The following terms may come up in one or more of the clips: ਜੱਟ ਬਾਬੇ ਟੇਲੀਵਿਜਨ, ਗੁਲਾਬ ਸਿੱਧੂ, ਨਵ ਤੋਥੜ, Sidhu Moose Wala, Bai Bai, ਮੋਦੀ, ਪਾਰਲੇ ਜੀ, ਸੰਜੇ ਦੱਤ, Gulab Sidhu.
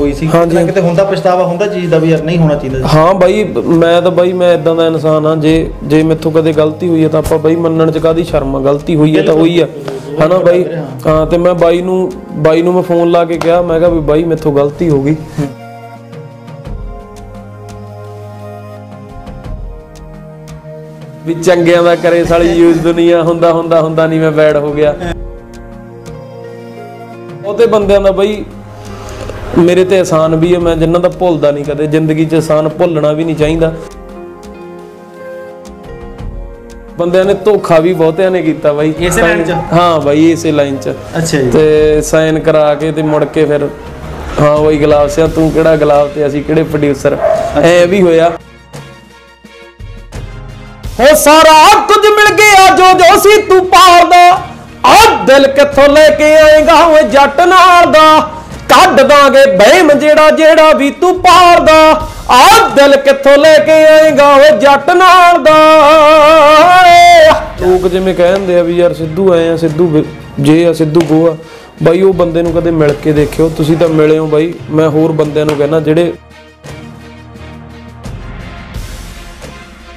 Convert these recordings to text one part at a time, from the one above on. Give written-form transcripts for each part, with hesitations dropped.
ਹੋਈ ਸੀ ਕਿਤੇ ਕਿਤੇ ਹੁੰਦਾ ਪਛਤਾਵਾ ਹੁੰਦਾ ਚੀਜ਼ ਦਾ ਵੀ ਯਾਰ ਨਹੀਂ ਹੋਣਾ ਚਾਹੀਦਾ। ਹਾਂ ਬਾਈ ਮੈਂ ਤਾਂ ਬਾਈ ਮੈਂ ਇਦਾਂ ਦਾ ਇਨਸਾਨ ਆ ਜੇ ਜੇ ਮੈਥੋਂ ਕਦੇ ਗਲਤੀ ਹੋਈ ਹੈ ਤਾਂ ਆਪਾਂ ਬਾਈ ਮੰਨਣ ਚ ਕਾਦੀ ਸ਼ਰਮ ਆ, ਗਲਤੀ ਹੋਈ ਹੈ ਤਾਂ ਹੋਈ ਆ ਹਨਾ ਬਾਈ। ਹਾਂ ਤੇ ਮੈਂ ਬਾਈ ਨੂੰ ਮੈਂ ਫੋਨ ਲਾ ਕੇ ਕਿਹਾ ਮੈਂ ਕਿਹਾ ਵੀ ਬਾਈ ਮੈਥੋਂ ਗਲਤੀ ਹੋ ਗਈ। ਵੀ ਚੰਗਿਆਂ ਦਾ ਕਰੇ ਸਾਲੀ ਯੂਜ਼ ਦੁਨੀਆ ਹੁੰਦਾ ਹੁੰਦਾ ਹੁੰਦਾ ਨਹੀਂ ਮੈਂ ਬੈਡ ਹੋ ਗਿਆ। ਉਹਦੇ ਬੰਦਿਆਂ ਦਾ ਬਾਈ ਮੇਰੇ ਤੇ ਆਸਾਨ ਵੀ ਹੈ ਮੈਂ ਜਿਨ੍ਹਾਂ ਦਾ ਭੁੱਲਦਾ ਨਹੀਂ ਕਦੇ ਜ਼ਿੰਦਗੀ 'ਚ, ਆਸਾਨ ਭੁੱਲਣਾ ਵੀ ਨਹੀਂ ਚਾਹੀਦਾ। ਬੰਦਿਆਂ ਨੇ ਧੋਖਾ ਵੀ ਬਹੁਤਿਆਂ ਨੇ ਕੀਤਾ ਬਾਈ ਇਸੇ ਲਾਈਨ 'ਚ। ਹਾਂ ਬਾਈ ਇਸੇ ਲਾਈਨ 'ਚ ਅੱਛਾ ਜੀ ਤੇ ਸਾਈਨ ਕਰਾ ਕੇ ਤੇ ਮੁੜ ਕੇ ਫਿਰ ਹਾਂ ਉਹੀ ਗੁਲਾਬ ਸਿਆ ਤੂੰ ਕਿਹੜਾ ਗੁਲਾਬ ਤੇ ਅਸੀਂ ਕਿਹੜੇ ਪ੍ਰੋਡਿਊਸਰ ਐ ਵੀ ਹੋਇਆ। ਉਹ ਸਾਰਾ ਕੁਝ ਮਿਲ ਗਿਆ ਜੋ ਜੋ ਸੀ ਤੂੰ ਪਾਲਦਾ ਆ ਦਿਲ ਕਿੱਥੋਂ ਲੈ ਕੇ ਆਏਗਾ ਓਏ ਜੱਟ ਨਾਲ ਦਾ ਕੱਢ ਦਾਂਗੇ ਬਹਿਮ ਜਿਹੜਾ ਜਿਹੜਾ ਵੀ ਤੂੰ ਪਾਲਦਾ ਆ ਦਿਲ ਕਿੱਥੋਂ ਲੈ ਕੇ ਆਏਗਾ ਓਏ ਜੱਟ ਨਾਲ ਦਾ। ਲੋਕ ਜਿਵੇਂ ਕਹਿੰਦੇ ਆ ਵੀ ਯਾਰ ਸਿੱਧੂ ਆਏ ਆ ਸਿੱਧੂ ਜੇ ਆ ਸਿੱਧੂ ਗੋ ਆ ਬਾਈ ਉਹ ਬੰਦੇ ਨੂੰ ਕਦੇ ਮਿਲ ਕੇ ਦੇਖਿਓ, ਤੁਸੀਂ ਤਾਂ ਮਿਲੇ ਹੋ ਬਾਈ। ਮੈਂ ਹੋਰ ਬੰਦਿਆਂ ਨੂੰ ਕਹਿਣਾ ਜਿਹੜੇ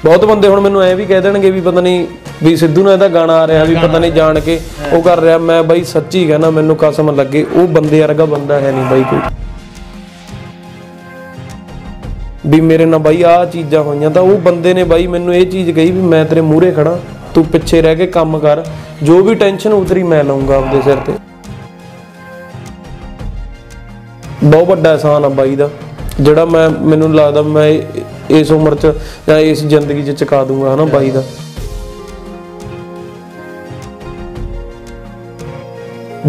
बहुत बंदे हुण मैनूं ऐ भी कह देणगे भी पता नहीं भी सिद्धू ने इहदा गाना आ रहा भी पता नहीं जान के वो कर रहा। मैं बई सच्ची कहना मैनूं कसम लगे वो बंदे वर्गा बंदा है नहीं बई कोई भी मेरे नाल बई आ चीज़ां होईयां तां वो बंदे ने बई मैनूं ये चीज़ कही भी मैं तेरे मूहरे खड़ा तू पिछे रह के काम कर जो भी टेंशन उतरी मैं लऊंगा आपदे सिर ते। बहुत वड्डा एहसान आ बई दा ਜਿਹੜਾ ਮੈਂ ਮੈਨੂੰ ਲੱਗਦਾ ਮੈਂ ਇਸ ਉਮਰ 'ਚ ਜਾਂ ਇਸ ਜ਼ਿੰਦਗੀ 'ਚ ਚੁਕਾ ਦੂੰਗਾ ਹਨਾ ਬਾਈ ਦਾ।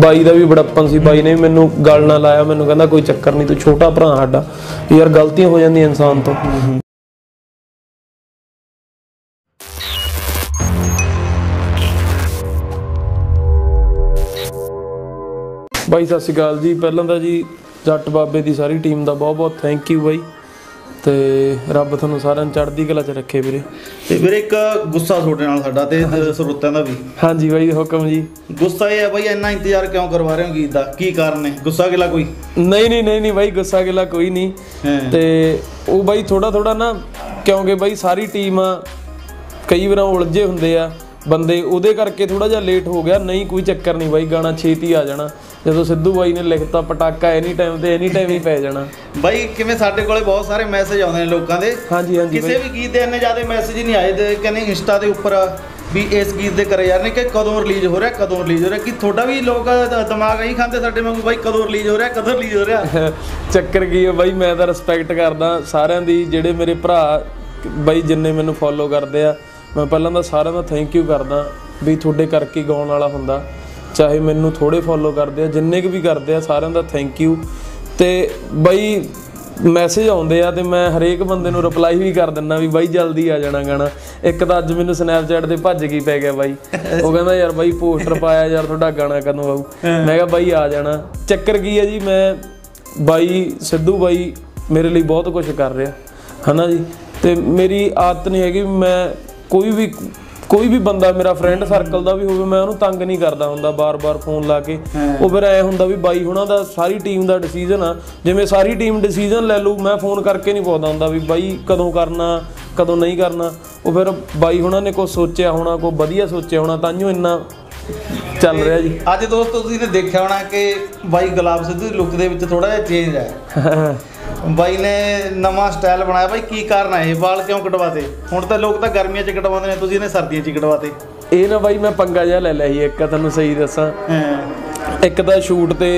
ਬਾਈ ਦਾ ਵੀ ਬੜਾਪਨ ਸੀ, ਬਾਈ ਨੇ ਵੀ ਮੈਨੂੰ ਗੱਲ ਨਾ ਲਾਇਆ, ਮੈਨੂੰ ਕਹਿੰਦਾ ਕੋਈ ਚੱਕਰ ਨਹੀਂ ਤੂੰ ਛੋਟਾ ਭਰਾ ਸਾਡਾ। ਯਾਰ ਗਲਤੀਆਂ ਹੋ ਜਾਂਦੀਆਂ ਇਨਸਾਨ ਤੋਂ। ਬਾਈ ਸਤਿ ਸ਼੍ਰੀ ਅਕਾਲ ਜੀ, ਪਹਿਲਾਂ ਤਾਂ ਜੀ ਜੱਟ ਬਾਬੇ ਦੀ ਸਾਰੀ ਟੀਮ ਦਾ ਬਹੁਤ ਬਹੁਤ ਥੈਂਕ ਯੂ ਬਾਈ ਤੇ ਰੱਬ ਤੁਹਾਨੂੰ ਸਾਰਿਆਂ ਨੂੰ ਚੜ੍ਹਦੀ ਕਲਾ 'ਚ ਰੱਖੇ ਵੀਰੇ। ਤੇ ਵੀਰੇ ਇੱਕ ਗੁੱਸਾ ਤੁਹਾਡੇ ਨਾਲ ਸਾਡਾ ਤੇ ਸਰੋਤਿਆਂ ਦਾ ਵੀ। ਹਾਂਜੀ ਬਾਈ ਹੁਕਮ ਜੀ। ਗੁੱਸਾ ਇਹ ਹੈ ਬਾਈ ਇੰਨਾ ਇੰਤਜ਼ਾਰ ਕਿਉਂ ਕਰਵਾ ਰਹੇ ਹੋ ਗੀਤ ਦਾ, ਕੀ ਕਾਰਨ ਹੈ? ਗੁੱਸਾ ਗਿਲਾ ਕੋਈ ਨਹੀਂ ਨਹੀਂ ਨਹੀਂ ਨਹੀਂ ਬਾਈ ਗੁੱਸਾ ਗਿਲਾ ਕੋਈ ਨਹੀਂ। ਤੇ ਉਹ ਬਾਈ ਥੋੜਾ ਥੋੜਾ ਨਾ ਕਿਉਂਕਿ ਬਾਈ ਸਾਰੀ ਟੀਮ ਕਈ ਵਾਰ ਉਲਝੇ ਹੁੰਦੇ ਆ ਬੰਦੇ ਉਹਦੇ ਕਰਕੇ ਥੋੜਾ ਜਿਹਾ ਲੇਟ ਹੋ ਗਿਆ। ਨਹੀਂ ਕੋਈ ਚੱਕਰ ਨਹੀਂ ਬਾਈ ਗਾਣਾ ਛੇਤੀ ਆ ਜਾਣਾ। ਜਦੋਂ ਸਿੱਧੂ ਬਾਈ ਨੇ ਲਿਖਤਾ ਪਟਾਕਾ ਐਨੀ ਟਾਈਮ ਤੇ ਐਨੀ ਟਾਈਮ ਹੀ ਪੈ ਜਾਣਾ ਬਾਈ। ਕਿਵੇਂ ਸਾਡੇ ਕੋਲੇ ਬਹੁਤ ਸਾਰੇ ਮੈਸੇਜ ਆਉਂਦੇ ਨੇ ਲੋਕਾਂ ਦੇ। ਹਾਂਜੀ ਹਾਂਜੀ ਕਿਸੇ ਵੀ ਗੀਤ ਦੇ ਇੰਨੇ ਜ਼ਿਆਦਾ ਮੈਸੇਜ ਹੀ ਨਹੀਂ ਆਏ ਤੇ ਕਹਿੰਦੇ ਇੰਸਟਾ ਦੇ ਉੱਪਰ ਵੀ ਇਸ ਗੀਤ ਦੇ ਕਰੇ ਯਾਰ ਨੇ ਕਿ ਕਦੋਂ ਰਿਲੀਜ਼ ਹੋ ਰਿਹਾ ਕਦੋਂ ਰਿਲੀਜ਼ ਹੋ ਰਿਹਾ। ਕਿ ਤੁਹਾਡਾ ਵੀ ਲੋਕ ਦਿਮਾਗ ਇਹੀ ਖਾਂਦੇ ਸਾਡੇ ਵਾਂਗੂ ਬਾਈ ਕਦੋਂ ਰਿਲੀਜ਼ ਹੋ ਰਿਹਾ ਕਦੋਂ ਰਿਲੀਜ਼ ਹੋ ਰਿਹਾ। ਚੱਕਰ ਕੀ ਹੈ ਬਾਈ ਮੈਂ ਤਾਂ ਰਿਸਪੈਕਟ ਕਰਦਾ ਸਾਰਿਆਂ ਦੀ ਜਿਹੜੇ ਮੇਰੇ ਭਰਾ ਬਾਈ ਜਿੰਨੇ ਮੈਨੂੰ ਫੋਲੋ ਕਰਦੇ ਆ। ਮੈਂ ਪਹਿਲਾਂ ਤਾਂ ਸਾਰਿਆਂ ਦਾ ਥੈਂਕ ਯੂ ਕਰਦਾ ਵੀ ਤੁਹਾਡੇ ਕਰਕੇ ਗਾਉਣ ਵਾਲਾ ਹੁੰਦਾ ਚਾਹੇ ਮੈਨੂੰ ਥੋੜ੍ਹੇ ਫੋਲੋ ਕਰਦੇ ਆ ਜਿੰਨੇ ਕੁ ਵੀ ਕਰਦੇ ਆ ਸਾਰਿਆਂ ਦਾ ਥੈਂਕ ਯੂ। ਤੇ ਬਾਈ ਮੈਸੇਜ ਆਉਂਦੇ ਆ ਤੇ ਮੈਂ ਹਰੇਕ ਬੰਦੇ ਨੂੰ ਰਿਪਲਾਈ ਵੀ ਕਰ ਦਿੰਦਾ ਵੀ ਬਾਈ ਜਲਦੀ ਆ ਜਾਣਾ ਗਾਣਾ। ਇੱਕ ਤਾਂ ਅੱਜ ਮੈਨੂੰ ਸਨੈਪਚੈਟ ਤੇ ਭੱਜ ਗਈ ਪੈ ਗਿਆ ਬਾਈ ਉਹ ਕਹਿੰਦਾ ਯਾਰ ਬਾਈ ਪੋਸਟਰ ਪਾਇਆ ਯਾਰ ਤੁਹਾਡਾ ਗਾਣਾ ਕਦੋਂ ਆਊ। ਮੈਂ ਕਿਹਾ ਬਾਈ ਆ ਜਾਣਾ। ਚੱਕਰ ਕੀ ਹੈ ਜੀ ਮੈਂ ਬਾਈ ਸਿੱਧੂ ਬਾਈ ਮੇਰੇ ਲਈ ਬਹੁਤ ਕੁਛ ਕਰ ਰਿਹਾ ਹੈ ਨਾ ਜੀ। ਤੇ ਮੇਰੀ ਆਦਤ ਨਹੀਂ ਹੈਗੀ ਮੈਂ ਕੋਈ ਵੀ ਬੰਦਾ ਮੇਰਾ ਫਰੈਂਡ ਸਰਕਲ ਦਾ ਵੀ ਹੋਵੇ ਮੈਂ ਉਹਨੂੰ ਤੰਗ ਨਹੀਂ ਕਰਦਾ ਹੁੰਦਾ ਬਾਰ-ਬਾਰ ਫੋਨ ਲਾ ਕੇ। ਉਹ ਫਿਰ ਐ ਹੁੰਦਾ ਵੀ ਬਾਈ ਹੁਣਾਂ ਦਾ ਸਾਰੀ ਟੀਮ ਦਾ ਡਿਸੀਜਨ ਆ ਜਿਵੇਂ ਸਾਰੀ ਟੀਮ ਡਿਸੀਜਨ ਲੈ ਲੂ ਮੈਂ ਫੋਨ ਕਰਕੇ ਨਹੀਂ ਪੁੱਛਦਾ ਹੁੰਦਾ ਵੀ ਬਾਈ ਕਦੋਂ ਕਰਨਾ ਕਦੋਂ ਨਹੀਂ ਕਰਨਾ। ਉਹ ਫਿਰ ਬਾਈ ਹੁਣਾਂ ਨੇ ਕੁਛ ਸੋਚਿਆ ਹੋਣਾ ਕੋਈ ਵਧੀਆ ਸੋਚਿਆ ਹੋਣਾ ਤਾਂਹੀਓ ਇੰਨਾ ਚੱਲ ਰਿਹਾ ਜੀ। ਅੱਜ ਦੋਸਤੋ ਤੁਸੀਂ ਨੇ ਦੇਖਿਆ ਹੋਣਾ ਕਿ ਬਾਈ ਗੁਲਾਬ ਸਿੱਧੂ ਦੀ ਲੁੱਕ ਦੇ ਵਿੱਚ ਥੋੜਾ ਜਿਹਾ ਚੇਂਜ ਹੈ। ਬਾਈ ਨੇ ਨਵਾਂ ਸਟਾਈਲ ਬਣਾਇਆ ਬਾਈ ਕੀ ਕਾਰਨ ਹੈ? ਇਹ ਵਾਲ ਕਿਉਂ ਕਟਵਾਤੇ? ਹੁਣ ਤਾਂ ਲੋਕ ਤਾਂ ਗਰਮੀਆਂ 'ਚ ਕਟਵਾਉਂਦੇ ਨੇ ਤੁਸੀਂ ਇਹਨੇ ਸਰਦੀਆਂ 'ਚ ਕਟਵਾਤੇ। ਇਹ ਨਾ ਬਾਈ ਮੈਂ ਪੰਗਾ ਜਿਹਾ ਲੈ ਲਿਆ ਸੀ ਇੱਕ ਤੁਹਾਨੂੰ ਸਹੀ ਦੱਸਾਂ। ਇੱਕ ਤਾਂ ਸ਼ੂਟ ਤੇ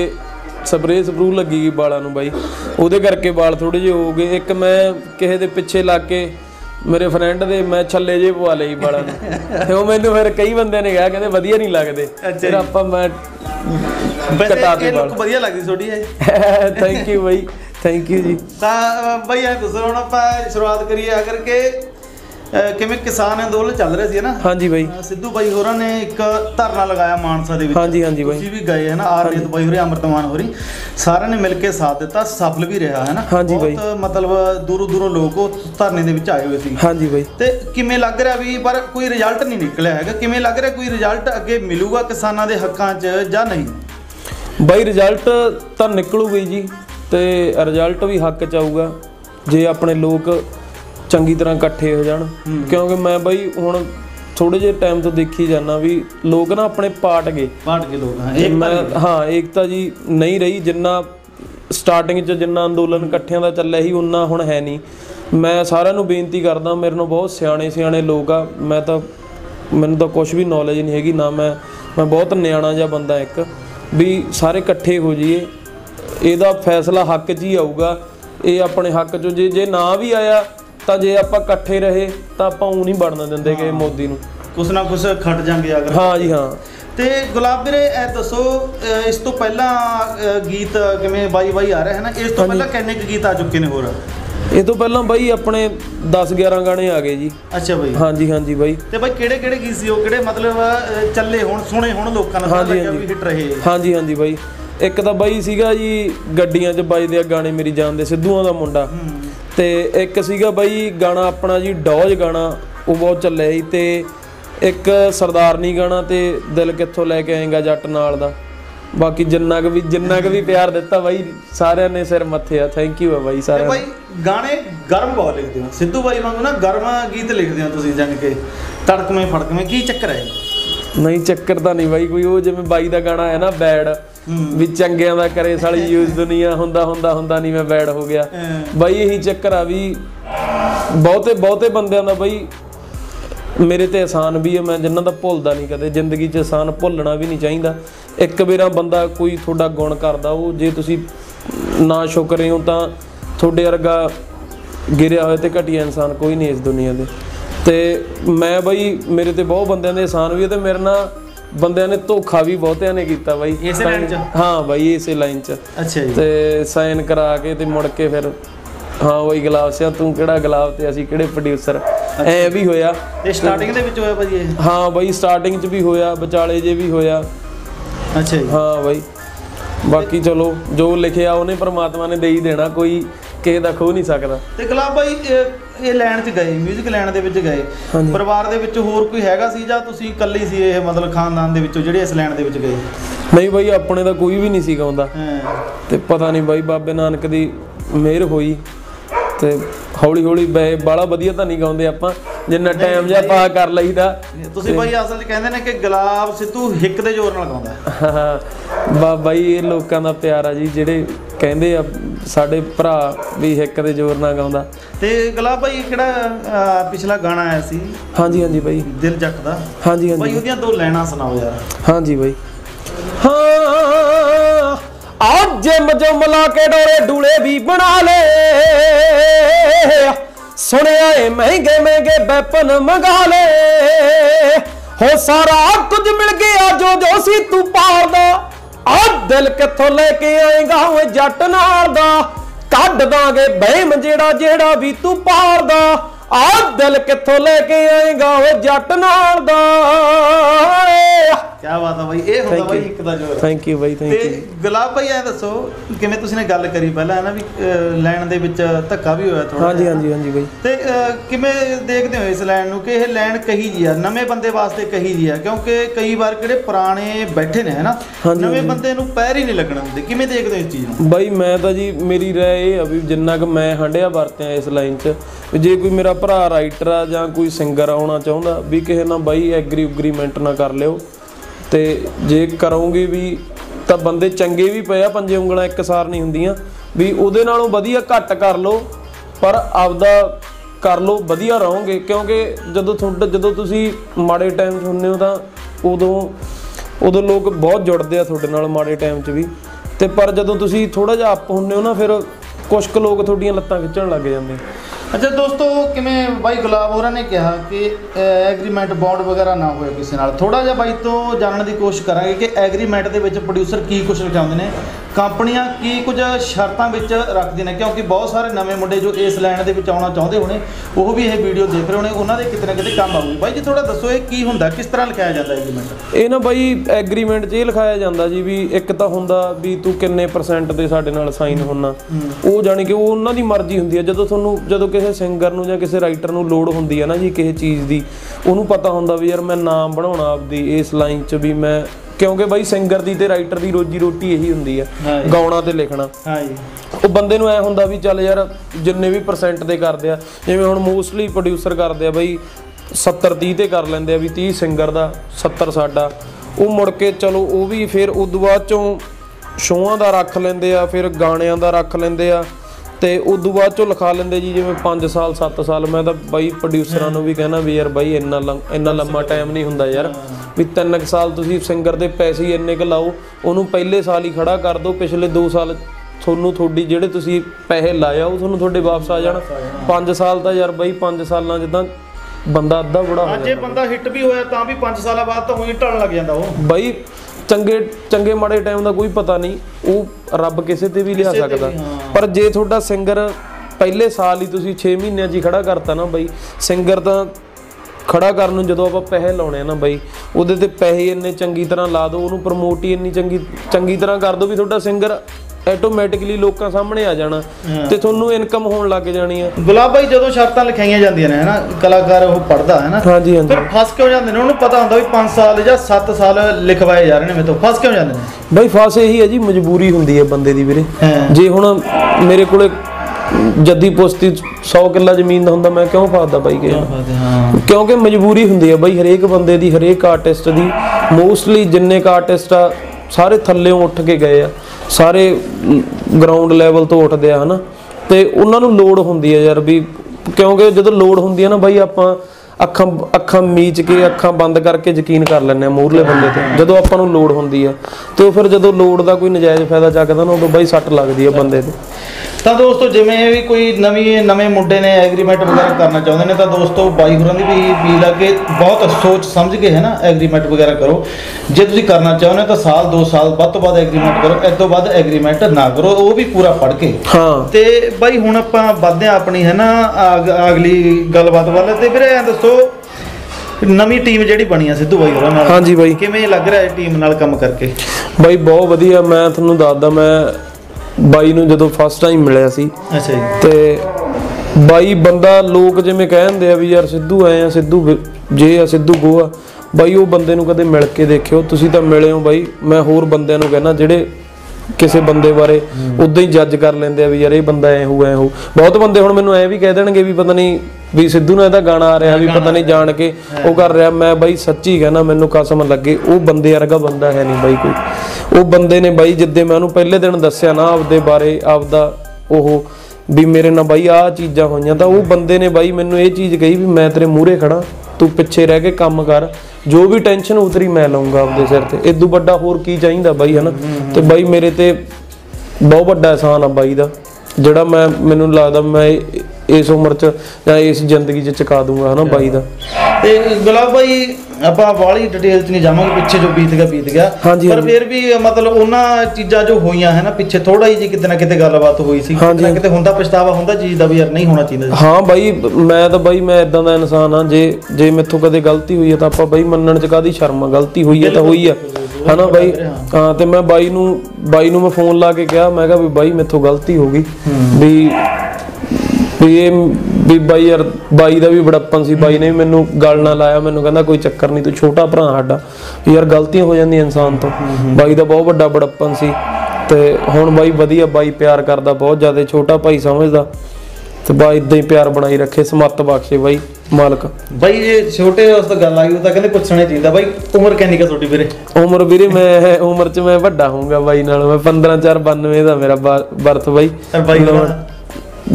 ਸਪਰੇਅ ਸਪਰੂ ਲੱਗੀ ਗਈ ਵਾਲਾਂ ਨੂੰ ਬਾਈ ਉਹਦੇ ਕਰਕੇ ਵਾਲ ਥੋੜ੍ਹੇ ਜਿਹੇ ਹੋ ਗਏ। ਇੱਕ ਮੈਂ ਕਿਸੇ ਦੇ ਪਿੱਛੇ ਲੱਗ ਕੇ ਮੇਰੇ ਫਰੈਂਡ ਦੇ ਮੈਂ ਛੱਲੇ ਜਿਹੇ ਪਵਾ ਲਏ ਵਾਲਾਂ ਨੂੰ ਤੇ ਉਹ ਮੈਨੂੰ ਫਿਰ ਕਈ ਬੰਦਿਆਂ ਨੇ ਕਿਹਾ ਕਹਿੰਦੇ ਵਧੀਆ ਨਹੀਂ ਲੱਗਦੇ। ਫਿਰ ਆਪਾਂ ਮੈਂ ਕਟਾਤੇ ਵਾਲ। ਵਧੀਆ ਲੱਗਦੀ ਤੁਹਾਡੀ ਹੈ। ਥੈਂਕ ਯੂ ਬਾਈ ਥੈਂਕ ਯੂ ਜੀ। ਤਾਂ ਬਾਈ ਐਂ ਦੱਸੋ ਹੁਣ ਆਪਾਂ ਸ਼ੁਰੂਆਤ ਕਰੀਏ ਅਗਰ ਕਿ ਕਿਵੇਂ ਕਿਸਾਨ ਅੰਦੋਲਨ ਚੱਲ ਰਿਹਾ ਸੀ ਨਾ। ਹਾਂਜੀ ਬਾਈ ਸਿੱਧੂ ਬਾਈ ਹੋਰਾਂ ਨੇ ਇੱਕ ਧਰਨਾ ਲਗਾਇਆ ਮਾਨਸਾ ਦੇ ਵਿੱਚ। ਹਾਂਜੀ ਹਾਂਜੀ ਬਾਈ ਤੁਸੀਂ ਵੀ ਗਏ ਹੈ ਨਾ। ਆਰਨੀਤ ਬਾਈ ਹੋਰੀ ਅੰਮ੍ਰਿਤਮਾਨ ਹੋਰੀ ਸਾਰਿਆਂ ਨੇ ਮਿਲ ਕੇ ਸਾਥ ਦਿੱਤਾ ਸਫਲ ਵੀ ਰਿਹਾ ਹੈ ਨਾ। ਹਾਂਜੀ ਬਾਈ ਮਤਲਬ ਦੂਰੋਂ ਦੂਰੋਂ ਲੋਕ ਉਹ ਧਰਨੇ ਦੇ ਵਿੱਚ ਆਏ ਹੋਏ ਸੀ। ਹਾਂਜੀ ਬਾਈ ਤੇ ਕਿਵੇਂ ਲੱਗ ਰਿਹਾ ਵੀ ਪਰ ਕੋਈ ਰਿਜ਼ਲਟ ਨਹੀਂ ਨਿਕਲਿਆ ਹੈਗਾ ਕਿਵੇਂ ਲੱਗ ਰਿਹਾ ਕੋਈ ਰਿਜ਼ਲਟ ਅੱਗੇ ਮਿਲੂਗਾ ਕਿਸਾਨਾਂ ਦੇ ਹੱਕਾਂ 'ਚ ਜਾਂ ਨਹੀਂ? ਬਾਈ ਰਿਜ਼ਲਟ ਤਾਂ ਨਿਕਲੂਗਾ ਜੀ तो रिजल्ट भी हक च आऊगा जे अपने लोग चंगी तरह इकट्ठे हो जान। क्योंकि मैं बई हुण थोड़े जे टाइम तो देखी जाना भी लोग ना अपने पार्ट गए लोग मैं हाँ एकता जी नहीं रही जिन्ना स्टार्टिंग च जिन्ना अंदोलन इकट्ठियां दा चलिया ही उन्ना हुण है नहीं। मैं सारिआं नूं बेनती करदा मेरे नाल बहुत सियाणे लोग आ, मैं तां मैनूं तां कुछ भी नॉलेज नहीं हैगी ना, मैं बहुत निआणा जिहा बंदा एक भी सारे इकट्ठे हो जाइए इहदा फैसला हक जी आऊगा। ਇਹ ਆਪਣੇ ਹੱਕ ਚੋਂ ਜੇ ਨਾ ਵੀ ਆਇਆ ਤਾਂ ਜੇ ਆਪਾਂ ਇਕੱਠੇ ਰਹੇ ਤਾਂ ਆਪਾਂ ਉਹ ਨਹੀਂ ਬਣਨ ਦਿੰਦੇ ਕਿ ਮੋਦੀ ਨੂੰ ਕੁਛ ਨਾ ਕੁਛ ਖੱਟ ਜਾਂਗੇ ਅਗਰ। ਹਾਂ ਜੀ ਹਾਂ। ਤੇ ਗੁਲਾਬ ਵੀਰੇ ਇਹ ਦੱਸੋ ਇਸ ਤੋਂ ਪਹਿਲਾਂ ਗੀਤ ਕਿਵੇਂ ਬਾਈ ਬਾਈ ਆ ਰਿਹਾ ਹੈ ਨਾ, ਇਸ ਤੋਂ ਪਹਿਲਾਂ ਕਿੰਨੇ ਕੁ ਗੀਤ ਆ ਚੁੱਕੇ ਨੇ ਹੋਰ? ਇਹ ਤੋਂ ਪਹਿਲਾਂ ਬਾਈ ਆਪਣੇ 10-11 ਗਾਣੇ ਆ ਗਏ ਜੀ। ਅੱਛਾ ਬਾਈ। ਹਾਂਜੀ ਬਾਈ। ਤੇ ਬਾਈ ਕਿਹੜੇ ਗੀਤ ਸੀ ਉਹ, ਕਿਹੜੇ ਮਤਲਬ ਚੱਲੇ ਹੁਣ ਸੁਣੇ ਹੁਣ ਲੋਕਾਂ ਨਾਲ ਲੱਗਿਆ ਵੀ ਹਿੱਟ ਰਹੇ? ਹਾਂਜੀ ਬਾਈ एक तो बई सीगा जी गड्डियां च बजदे गाने मेरी जान दे सिद्धूआं दा मुंडा, तो एक सीगा बई गाना अपना जी डॉज गाना वो बहुत चले ही, तो एक सरदारनी गाना तो दिल कित्थों लैके आएगा जट नाल दा। बाकी जिन्ना क भी प्यार दिता बई सारे ने सिर मथे आ, थैंक यू है बई सारे। बई गाने गर्म बहुत लिखते हो सिद्धू बई वांगू ना, गर्म गीत लिखते हो तुसीं जान के तड़कवें फड़कवें की चक्कर है? नहीं चक्कर तो नहीं बई कोई, वो जिवें बई दा गाना है ना बैड भी चंगिया का करे साली यूज दुनिया हुंदा नहीं मैं बैड हो गया बई, यही चक्कर आ भी बहुते बंदियां दा बई मेरे ते आसान भी है मैं जिन्हां दा भुलदा नहीं कदे जिंदगी च, आसान भुलना भी नहीं चाहिदा। एक बेरा बंदा कोई थोड़ा गुण करदा वो जे तुसीं ना शुक्र हो तां थोड़े वर्गा गिरिया होया ते घटिया इंसान कोई नहीं इस दुनिया दे। ते मैं बई मेरे ते बहुत बंदियां दे आसान भी है ते मेरे नाल बंदियां ने धोखा भी बहुतियां ने कीता बई इस लाइन च। हाँ बई इस लाइन च। अच्छा जी। ते साइन करा के ते मुड़ के फिर हाँ वही गुलाब सिया तू किहड़ा गुलाब ते असीं किहड़े प्रोड्यूसर ऐ भी होया। ते स्टार्टिंग दे विच होया भाजी ये? हाँ बई स्टार्टिंग च भी होया विचाले जे भी होया। अच्छा जी। हाँ बई बाकी चलो जो लिखिया उहने परमात्मा ने दे ही देना, कोई किसी का खो नहीं सकता। ते गुलाब भाई ਇਹ ਲੈਣ 'ਚ ਗਏ ਮਿਊਜ਼ਿਕ ਲੈਣ ਦੇ ਵਿੱਚ ਗਏ, ਪਰਿਵਾਰ ਦੇ ਵਿੱਚ ਹੋਰ ਕੋਈ ਹੈਗਾ ਸੀ ਜਾਂ ਤੁਸੀਂ ਇਕੱਲੇ ਹੀ ਸੀ ਇਹ ਮਤਲਬ ਖਾਨਦਾਨ ਦੇ ਵਿੱਚੋਂ ਜਿਹੜੇ ਇਸ ਲੈਣ ਦੇ ਵਿੱਚ ਗਏ? ਨਹੀਂ ਬਾਈ ਆਪਣੇ ਤਾਂ ਕੋਈ ਵੀ ਨਹੀਂ ਸੀ ਗਾਉਂਦਾ ਤੇ ਪਤਾ ਨਹੀਂ ਬਾਈ ਬਾਬੇ ਨਾਨਕ ਦੀ ਮਿਹਰ ਹੋਈ ਤੇ ਹੌਲੀ ਹੌਲੀ ਬਈ ਬਾਲਾ ਵਧੀਆ ਤਾਂ ਨਹੀਂ ਗਾਉਂਦੇ ਆਪਾਂ ਜਿੰਨਾ ਟਾਈਮ ਜਿਹਾ ਪਾ ਕਰ ਲਈਦਾ। ਤੁਸੀਂ ਬਾਈ ਅਸਲ 'ਚ ਕਹਿੰਦੇ ਨੇ ਕਿ ਗੁਲਾਬ ਸਿੱਧੂ ਹਿੱਕ ਦੇ ਜ਼ੋਰ ਨਾਲ ਗਾਉਂਦਾ। ਹਾਂ ਬਾਈ ਇਹ ਲੋਕਾਂ ਦਾ ਪਿਆਰ ਆ ਜੀ ਜਿਹੜੇ ਕਹਿੰਦੇ ਆ ਸਾਡੇ ਭਰਾ ਵੀ ਹਿੱਕ ਦੇ ਜ਼ੋਰ ਨਾਲ ਗਾਉਂਦਾ। ਤੇ ਗੁਲਾਬ ਭਾਈ ਕਿਹੜਾ ਪਿਛਲਾ ਗਾਣਾ ਆਇਆ ਸੀ? ਹਾਂਜੀ ਬਾਈ ਦਿਲ ਜੱਟਦਾ। ਹਾਂਜੀ ਬਾਈ ਉਹਦੀਆਂ ਦੋ ਲਾਈਨਾਂ ਸੁਣਾਓ ਯਾਰ। ਹਾਂਜੀ ਬਾਈ। ਹਾਂ ਅੱਜ ਮਜੋ ਮਲਾ ਕੇ ਡੋਰੇ ਡੂਲੇ ਵੀ ਬਣਾ ਲੈ, ਸੁਣਿਆ ਏ ਮਹਿੰਗੇ ਵੈਪਨ ਮੰਗਾ ਲੈ, ਹੋ ਸਾਰਾ ਕੁਝ ਮਿਲ ਗਿਆ ਜੋ ਸੀ ਤੂੰ ਪਾਰਦਾ, आ दिल कित्थों लेके आएगा वो जट नाल दा, कढ दांगे बहम जेड़ा भी तू पार दा, आ दिल कित्थों लेके आएगा वो जट नाल दा। क्या बात है भाई, ये होता भाई एक दा जोर। थैंक यू भाई, थैंक यू। गुलाब भाई ऐ दसो किवें तुसीं ने गल करी पहला है ना भी लाइन दे विच धक्का भी होया थोड़ा? हां जी भाई। ते किवें देखदे हो इस लाइन नूं कि इह लाइन कही जी आ नवें बंदे वास्ते कही जी आ, क्योंकि कई बार किहड़े पुराने बैठे ने है ना नवें बंदे नूं पैर ही नहीं लगण हुंदे, किवें देखदे हो इस चीज़ नूं? भाई मैं तां जी मेरी राय इह आ भी जिन्ना क मैं हंडिया वरतिया इस लाइन च जे कोई मेरा भरा राइटर आ जां कोई सिंगर आउणा चाहुंदा भी किसे नाल बाई एग्रीमेंट ना कर लिओ, तो जे करोगे भी तो बंदे चंगे भी पे आ, पंजे उंगलां एक सार नहीं हुंदियां भी, उहदे नालों वधिया घट कर लो पर आपदा कर लो वधिया रहोगे। क्योंकि जदों तुसीं माड़े टाइम हुंदे हो तां उदों लोग बहुत जुड़दे आ तुहाडे नाल माड़े टाइम च भी, ते पर जदों तुसीं थोड़ा जिहा अप हुंदे हो ना फिर कुछ क लोग तुहाडीआं लत्तां खिच्चण लग जांदे। अच्छा दोस्तों किमें भाई गुलाब होर ने कहा कि एग्रीमेंट बॉन्ड वगैरह ना होए किसी नाल, थोड़ा जिहा भाई तो जानने की कोशिश करांगे कि एग्रीमेंट दे विच प्रोड्यूसर की कुछ रखांदे ने, कंपनियां की कुछ शर्तां विच रखदियां ने, क्योंकि बहुत सारे नवे मुंडे जो इस लाइन दे विच आउणा चाहुंदे होणे ओह भी यह वीडियो देख रहे होणे, उन्हां दे किते ना किते काम आऊगी। भाई जी थोड़ा दसो ये की हुंदा, किस तरह लिखाया जाता एग्रीमेंट? ये ना भाई एग्रीमेंट च लिखाया जाता जी भी एक तां हुंदा भी तू किन्ने परसेंट दे साडे नाल साइन होना, ओह जानी कि ओह उन्हां दी मर्जी हुंदी है। जदों किसी सिंगर नूं जां किसी राइटर नूं लोड़ हुंदी है ना जी किसी चीज़ दी, उहनूं पता हुंदा भी यार मैं नाम बनाउणा आपदी इस लाइन च भी मैं क्योंकि बई सिंगर की राइटर की रोजी रोटी यही होंगी है गाउना ते लिखना। ਉਹ ਬੰਦੇ ਨੂੰ ਐ ਹੁੰਦਾ ਵੀ ਚੱਲ ਯਾਰ ਜਿੰਨੇ ਵੀ ਪਰਸੈਂਟ ਦੇ ਕਰਦੇ ਆ, ਜਿਵੇਂ ਹੁਣ ਮੋਸਟਲੀ ਪ੍ਰੋਡਿਊਸਰ ਕਰਦੇ ਆ ਬਈ 70 30 ਤੇ ਕਰ ਲੈਂਦੇ ਆ ਵੀ 30 ਸਿੰਗਰ ਦਾ 70 ਸਾਡਾ, ਉਹ ਮੁੜ ਕੇ ਚਲੋ ਉਹ ਵੀ ਫਿਰ ਉਦੋਂ ਬਾਅਦ ਚੋਂ ਸ਼ੋਆਂ ਦਾ ਰੱਖ ਲੈਂਦੇ ਆ, ਫਿਰ ਗਾਣਿਆਂ ਦਾ ਰੱਖ ਲੈਂਦੇ ਆ ਤੇ ਉਦੋਂ ਬਾਅਦ ਚੋਂ ਲਿਖਾ ਲੈਂਦੇ ਜੀ ਜਿਵੇਂ 5 ਸਾਲ 7 ਸਾਲ। ਮੈਂ ਤਾਂ ਬਾਈ ਪ੍ਰੋਡਿਊਸਰਾਂ ਨੂੰ ਵੀ ਕਹਿਣਾ ਵੀ ਯਾਰ ਬਾਈ ਇੰਨਾ ਲੰਮਾ ਟਾਈਮ ਨਹੀਂ ਹੁੰਦਾ ਯਾਰ, ਵੀ 3 ਸਾਲ ਤੁਸੀਂ ਸਿੰਗਰ ਦੇ ਪੈਸੇ ਇੰਨੇ ਕ ਲਾਓ, ਉਹਨੂੰ ਪਹਿਲੇ ਸਾਲ ਹੀ ਖੜਾ ਕਰ ਦਿਓ, ਪਿਛਲੇ 2 ਸਾਲ ਤੁਹਾਨੂੰ ਤੁਹਾਡੀ ਜਿਹੜੇ ਤੁਸੀਂ ਪੈਸੇ ਲਾਇਆ ਉਹ ਤੁਹਾਨੂੰ ਤੁਹਾਡੇ ਵਾਪਸ ਆ ਜਾਣ। 5 ਸਾਲ ਤਾਂ ਯਾਰ ਬਾਈ 5 ਸਾਲਾਂ ਜਿੱਦਾਂ ਬੰਦਾ ਅੱਧਾ ਬੁੜਾ ਹੋ ਜਾਂਦਾ, ਜੇ ਬੰਦਾ ਹਿੱਟ ਵੀ ਹੋਇਆ ਤਾਂ ਵੀ 5 ਸਾਲਾਂ ਬਾਅਦ ਤਾਂ ਉਹੀ ਢਲਣ ਲੱਗ ਜਾਂਦਾ। ਉਹ ਬਾਈ ਚੰਗੇ ਮਾੜੇ ਟਾਈਮ ਦਾ ਕੋਈ ਪਤਾ ਨਹੀਂ, ਉਹ ਰੱਬ ਕਿਸੇ ਤੇ ਵੀ ਲਿਆ ਸਕਦਾ। ਪਰ ਜੇ ਤੁਹਾਡਾ ਸਿੰਗਰ ਪਹਿਲੇ ਸਾਲ ਹੀ ਤੁਸੀਂ 6 ਮਹੀਨਿਆਂ 'ਚ ਹੀ ਖੜਾ ਕਰਤਾ ਨਾ ਬਾਈ, ਸਿੰਗਰ ਤਾਂ ਖੜਾ ਕਰਨ ਨੂੰ ਜਦੋਂ ਆਪਾਂ ਪੈਸੇ ਲਾਉਣੇ ਆ ਨਾ ਬਾਈ, ਉਹਦੇ ਤੇ ਪੈਸੇ ਇੰਨੇ ਚੰਗੀ ਤਰ੍ਹਾਂ ਲਾ ਦਿਓ, ਉਹਨੂੰ ਪ੍ਰਮੋਟ ਹੀ ਇੰਨੀ ਚੰਗੀ ਤਰ੍ਹਾਂ ਕਰ ਦਿਓ ਵੀ ਤੁਹਾਡਾ ਸਿੰਗਰ ਆਟੋਮੈਟਿਕਲੀ ਲੋਕਾਂ ਸਾਹਮਣੇ ਆ ਜਾਣਾ ਤੇ ਤੁਹਾਨੂੰ ਇਨਕਮ ਹੋਣ ਲੱਗ ਜਾਣੀ ਹੈ। ਗੁਲਾਬ ਬਾਈ ਜਦੋਂ ਸ਼ਰਤਾਂ ਲਿਖਾਈਆਂ ਜਾਂਦੀਆਂ ਨੇ ਹਨਾ, ਕਲਾਕਾਰ ਉਹ ਪੜਦਾ ਹੈ ਨਾ, ਫਿਰ ਫਸ ਕਿਉਂ ਜਾਂਦੇ ਨੇ? ਉਹਨੂੰ ਪਤਾ ਹੁੰਦਾ ਵੀ 5 ਸਾਲ ਜਾਂ 7 ਸਾਲ ਲਿਖਵਾਏ ਜਾ ਰਹੇ ਨੇ ਮੇਰੇ ਤੋਂ, ਫਸ ਕਿਉਂ ਜਾਂਦੇ ਨੇ? ਬਾਈ ਫਸ ਇਹੀ ਹੈ ਜੀ, ਮਜਬੂਰੀ ਹੁੰਦੀ ਹੈ ਬੰਦੇ ਦੀ ਵੀਰੇ। ਜੇ ਹੁਣ ਮੇਰੇ ਕੋਲੇ ਜੱਦੀ ਪੁਸ਼ਤੀ 100 ਕਿੱਲਾ ਜ਼ਮੀਨ ਦਾ ਹੁੰਦਾ, ਮੈਂ ਕਿਉਂ ਫਸਦਾ ਬਾਈ ਕੇ? ਕਿਉਂਕਿ ਮਜਬੂਰੀ ਹੁੰਦੀ ਹੈ ਬਾਈ ਹਰੇਕ ਬੰਦੇ ਦੀ, ਹਰੇਕ ਆਰਟਿਸਟ ਦੀ। ਮੋਸਟਲੀ ਜਿੰਨੇ ਕ ਆਰਟਿਸਟ ਆ ਸਾਰੇ ਥੱਲਿਓਂ ਉੱਠ ਕੇ ਗਏ ਆ, ਸਾਰੇ ਗਰਾਊਂਡ ਲੈਵਲ ਤੋਂ ਉੱਠਦੇ ਆ ਹਨਾ, ਤੇ ਉਹਨਾਂ ਨੂੰ ਲੋੜ ਹੁੰਦੀ ਹੈ ਯਾਰ ਵੀ, ਕਿਉਂਕਿ ਜਦੋਂ ਲੋੜ ਹੁੰਦੀ ਹੈ ਨਾ ਬਾਈ ਆਪਾਂ ਅੱਖਾਂ ਮੀਚ ਕੇ ਅੱਖਾਂ ਬੰਦ ਕਰਕੇ ਯਕੀਨ ਕਰ ਲੈਂਦੇ ਆ ਮੂਹਰਲੇ ਬੰਦੇ ਤੇ, ਜਦੋਂ ਆਪਾਂ ਨੂੰ ਲੋੜ ਹੁੰਦੀ ਆ ਤੇ ਫਿਰ ਜਦੋਂ ਲੋੜ ਦਾ ਕੋਈ ਨਜਾਇਜ਼ ਫਾਇਦਾ ਚੱਕਦਾ ਨਾ, ਉਦੋਂ ਬਾਈ ਸੱਟ ਲੱਗਦੀ ਆ ਬੰਦੇ ਤੇ। ਤਾਂ ਦੋਸਤੋ ਜਿਵੇਂ ਵੀ ਕੋਈ ਨਵੇਂ ਮੁੰਡੇ ਨੇ ਐਗਰੀਮੈਂਟ ਵਗੈਰਾ ਕਰਨਾ ਚਾਹੁੰਦੇ ਨੇ ਤਾਂ ਦੋਸਤੋ ਬਾਈ ਹੋਰਾਂ ਦੀ ਵੀ ਅਪੀਲ ਆ ਕਿ ਬਹੁਤ ਸੋਚ ਸਮਝ ਕੇ ਹੈ ਨਾ ਐਗਰੀਮੈਂਟ ਵਗੈਰਾ ਕਰੋ। ਜੇ ਤੁਸੀਂ ਕਰਨਾ ਚਾਹੁੰਦੇ ਤਾਂ ਸਾਲ 2 ਸਾਲ ਵੱਧ ਤੋਂ ਵੱਧ ਐਗਰੀਮੈਂਟ ਕਰੋ, ਇਸ ਤੋਂ ਵੱਧ ਐਗਰੀਮੈਂਟ ਨਾ ਕਰੋ, ਉਹ ਵੀ ਪੂਰਾ ਪੜ੍ਹ ਕੇ। ਹਾਂ ਤੇ ਬਾਈ ਹੁਣ ਆਪਾਂ ਵੱਧਦੇ ਹਾਂ ਆਪਣੀ ਹੈ ਨਾ ਅਗਲੀ ਗੱਲਬਾਤ ਵੱਲ। ਤੇ ਵੀਰੇ ਐਂ ਦੱਸੋ ਨਵੀਂ ਟੀਮ ਜਿਹੜੀ ਬਣੀ ਆ ਸਿੱਧੂ ਬਾਈ ਹੋਰਾਂ ਨਾਲ, ਹਾਂਜੀ ਬਾਈ ਕਿਵੇਂ ਲੱਗ ਰਿਹਾ ਟੀਮ ਨਾਲ ਕੰਮ ਕਰਕੇ? ਬਾਈ ਬਹੁਤ ਵਧੀਆ, ਮੈਂ ਤੁਹਾਨੂੰ ਦੱਸਦਾ ਮੈਂ ਬਾਈ ਨੂੰ ਜਦੋਂ ਫਸਟ ਟਾਈਮ ਮਿਲਿਆ ਸੀ, ਅੱਛਾ ਜੀ, ਤੇ ਬਾਈ ਬੰਦਾ ਲੋਕ ਜਿਵੇਂ ਕਹਿੰਦੇ ਆ ਵੀ ਯਾਰ ਸਿੱਧੂ ਆਏ ਆ, ਸਿੱਧੂ ਜੇ ਆ, ਸਿੱਧੂ ਗੋ ਆ, ਬਾਈ ਉਹ ਬੰਦੇ ਨੂੰ ਕਦੇ ਮਿਲ ਕੇ ਦੇਖਿਓ, ਤੁਸੀਂ ਤਾਂ ਮਿਲੇ ਹੋ ਬਾਈ। ਮੈਂ ਹੋਰ ਬੰਦਿਆਂ ਨੂੰ ਕਹਿਣਾ ਜਿਹੜੇ ਕਿਸੇ ਬੰਦੇ ਬਾਰੇ ਉਦਾਂ ਹੀ ਜੱਜ ਕਰ ਲੈਂਦੇ ਆ ਵੀ ਯਾਰ ਇਹ ਬੰਦਾ ਐ ਹੋ ਬਹੁਤ ਬੰਦੇ ਹੁਣ ਮੈਨੂੰ ਐ ਵੀ ਕਹਿ ਦੇਣਗੇ ਵੀ ਪਤਾ ਨਹੀਂ ਵੀ ਸਿੱਧੂ ਨਾਲ ਇਹਦਾ ਗਾਣਾ ਆ ਰਿਹਾ, ਵੀ ਪਤਾ ਨਹੀਂ ਜਾਣ ਕੇ ਉਹ ਕਰ ਰਿਹਾ। ਮੈਂ ਬਾਈ ਸੱਚੀ ਕਹਿਣਾ, ਮੈਨੂੰ ਕਸਮ ਲੱਗੇ ਉਹ ਬੰਦੇ ਵਰਗਾ ਬੰਦਾ ਹੈ ਨਹੀਂ ਬਾਈ ਕੋਈ। ਉਹ ਬੰਦੇ ਨੇ ਬਾਈ ਜਿੱਦੇ ਮੈਂ ਉਹਨੂੰ ਪਹਿਲੇ ਦਿਨ ਦੱਸਿਆ ਨਾ ਆਪਦੇ ਬਾਰੇ, ਆਪਦਾ ਉਹ ਵੀ ਮੇਰੇ ਨਾਲ ਬਾਈ ਆਹ ਚੀਜ਼ਾਂ ਹੋਈਆਂ, ਤਾਂ ਉਹ ਬੰਦੇ ਨੇ ਬਾਈ ਮੈਨੂੰ ਇਹ ਚੀਜ਼ ਕਹੀ ਵੀ ਮੈਂ ਤੇਰੇ ਮੂਹਰੇ ਖੜਾ, ਤੂੰ ਪਿੱਛੇ ਰਹਿ ਕੇ ਕੰਮ ਕਰ, ਜੋ ਵੀ ਟੈਨਸ਼ਨ ਉਤਰੀ ਮੈਂ ਲਊਂਗਾ ਆਪਦੇ ਸਿਰ ਤੇ। ਇਦੋਂ ਵੱਡਾ ਹੋਰ ਕੀ ਚਾਹੀਦਾ ਬਾਈ ਹਨਾ? ਤੇ ਬਾਈ ਮੇਰੇ ਤੇ ਬਹੁਤ ਵੱਡਾ ਅਹਿਸਾਨ ਆ ਬਾਈ ਦਾ, ਜਿਹੜਾ ਮੈਨੂੰ ਲੱਗਦਾ ਮੈਂ ਇਸ ਉਮਰ 'ਚ ਜਾਂ ਇਸ ਜ਼ਿੰਦਗੀ 'ਚ ਚੁਕਾ ਦੂੰਗਾ ਹਨਾ ਬਾਈ ਦਾ। ਤੇ ਗੁਲਾਬ ਬਾਈ ਆਪਾਂ ਵਾਲੀ ਡਿਟੇਲ 'ਚ ਨਹੀਂ ਜਾਵਾਂਗੇ, ਪਿੱਛੇ ਜੋ ਬੀਤ ਗਿਆ ਪਰ ਫਿਰ ਵੀ ਮਤਲਬ ਉਹਨਾਂ ਚੀਜ਼ਾਂ ਜੋ ਹੋਈਆਂ ਹੈ ਨਾ ਪਿੱਛੇ ਥੋੜਾ ਹੀ ਜੀ ਕਿਤੇ ਨਾ ਕਿਤੇ ਗੱਲਬਾਤ ਹੋਈ ਸੀ, ਕਿਤੇ ਨਾ ਕਿਤੇ ਹੁੰਦਾ ਪਛਤਾਵਾ ਹੁੰਦਾ ਚੀਜ਼ ਦਾ ਵੀ ਯਾਰ ਨਹੀਂ ਹੋਣਾ ਚਾਹੀਦਾ। ਹਾਂ ਬਾਈ ਮੈਂ ਇਦਾਂ ਦਾ ਇਨਸਾਨ ਹਾਂ, ਜੇ ਮੈਥੋਂ ਕਦੇ ਗਲਤੀ ਹੋਈ ਹੈ ਤਾਂ ਆਪਾਂ ਬਾਈ ਮੰਨਣ 'ਚ ਕਾਹਦੀ ਸ਼ਰਮ ਆ, ਗਲਤੀ ਹੋਈ ਹੈ ਤਾਂ ਹੋਈ ਆ ਹਨਾ ਬਾਈ। ਹਾਂ ਤੇ ਮੈਂ ਬਾਈ ਨੂੰ ਮੈਂ ਫੋਨ ਲਾ ਕੇ ਕਿਹਾ, ਮੈਂ ਕਿਹਾ ਵੀ ਬਾਈ ਮੈਥੋਂ ਗਲਤੀ ਹੋ ਗਈ ਵੀ ਬਾਈ ਯਾਰ ਬਾਈ ਦਾ ਵੀ ਬੜਾਪਨ ਸੀ, ਬਾਈ ਨੇ ਵੀ ਮੈਨੂੰ ਗੱਲ ਨਾ ਲਾਇਆ, ਮੈਨੂੰ ਕਹਿੰਦਾ ਕੋਈ ਚੱਕਰ ਨਹੀਂ, ਤੂੰ ਛੋਟਾ ਭਰਾ ਸਾਡਾ, ਯਾਰ ਗਲਤੀਆਂ ਹੋ ਜਾਂਦੀਆਂ ਇਨਸਾਨ ਤੋਂ। ਬਾਈ ਦਾ ਬਹੁਤ ਵੱਡਾ ਬੜਾਪਨ ਸੀ ਤੇ ਹੁਣ ਬਾਈ ਵਧੀਆ, ਬਾਈ ਪਿਆਰ ਕਰਦਾ ਬਹੁਤ ਜ਼ਿਆਦਾ, ਛੋਟਾ ਭਾਈ ਸਮਝਦਾ ਤੇ ਬਾਈ ਇਦਾਂ ਹੀ ਪਿਆਰ ਬਣਾਈ ਰੱਖੇ, ਸਮੱਤ ਬਖਸ਼ੇ ਬਾਈ ਮਾਲਕ। ਬਾਈ ਇਹ ਛੋਟੇ ਉਸ ਤੋਂ ਗੱਲ ਆਈ, ਉਹ ਤਾਂ ਕਹਿੰਦੇ ਪੁੱਛਣਾ ਚਾਹੀਦਾ ਬਾਈ ਉਮਰ ਕਿੰਨੀ ਕਾ ਤੁਹਾਡੀ ਵੀਰੇ? ਉਮਰ ਵੀਰੇ ਮੈਂ ਉਮਰ 'ਚ ਮੈਂ ਵੱਡਾ ਹੋਊਂਗਾ ਬਾਈ ਨਾਲ, ਮੈਂ 15/4/92 ਦਾ ਮੇਰਾ ਬਰਥ ਬਾਈ।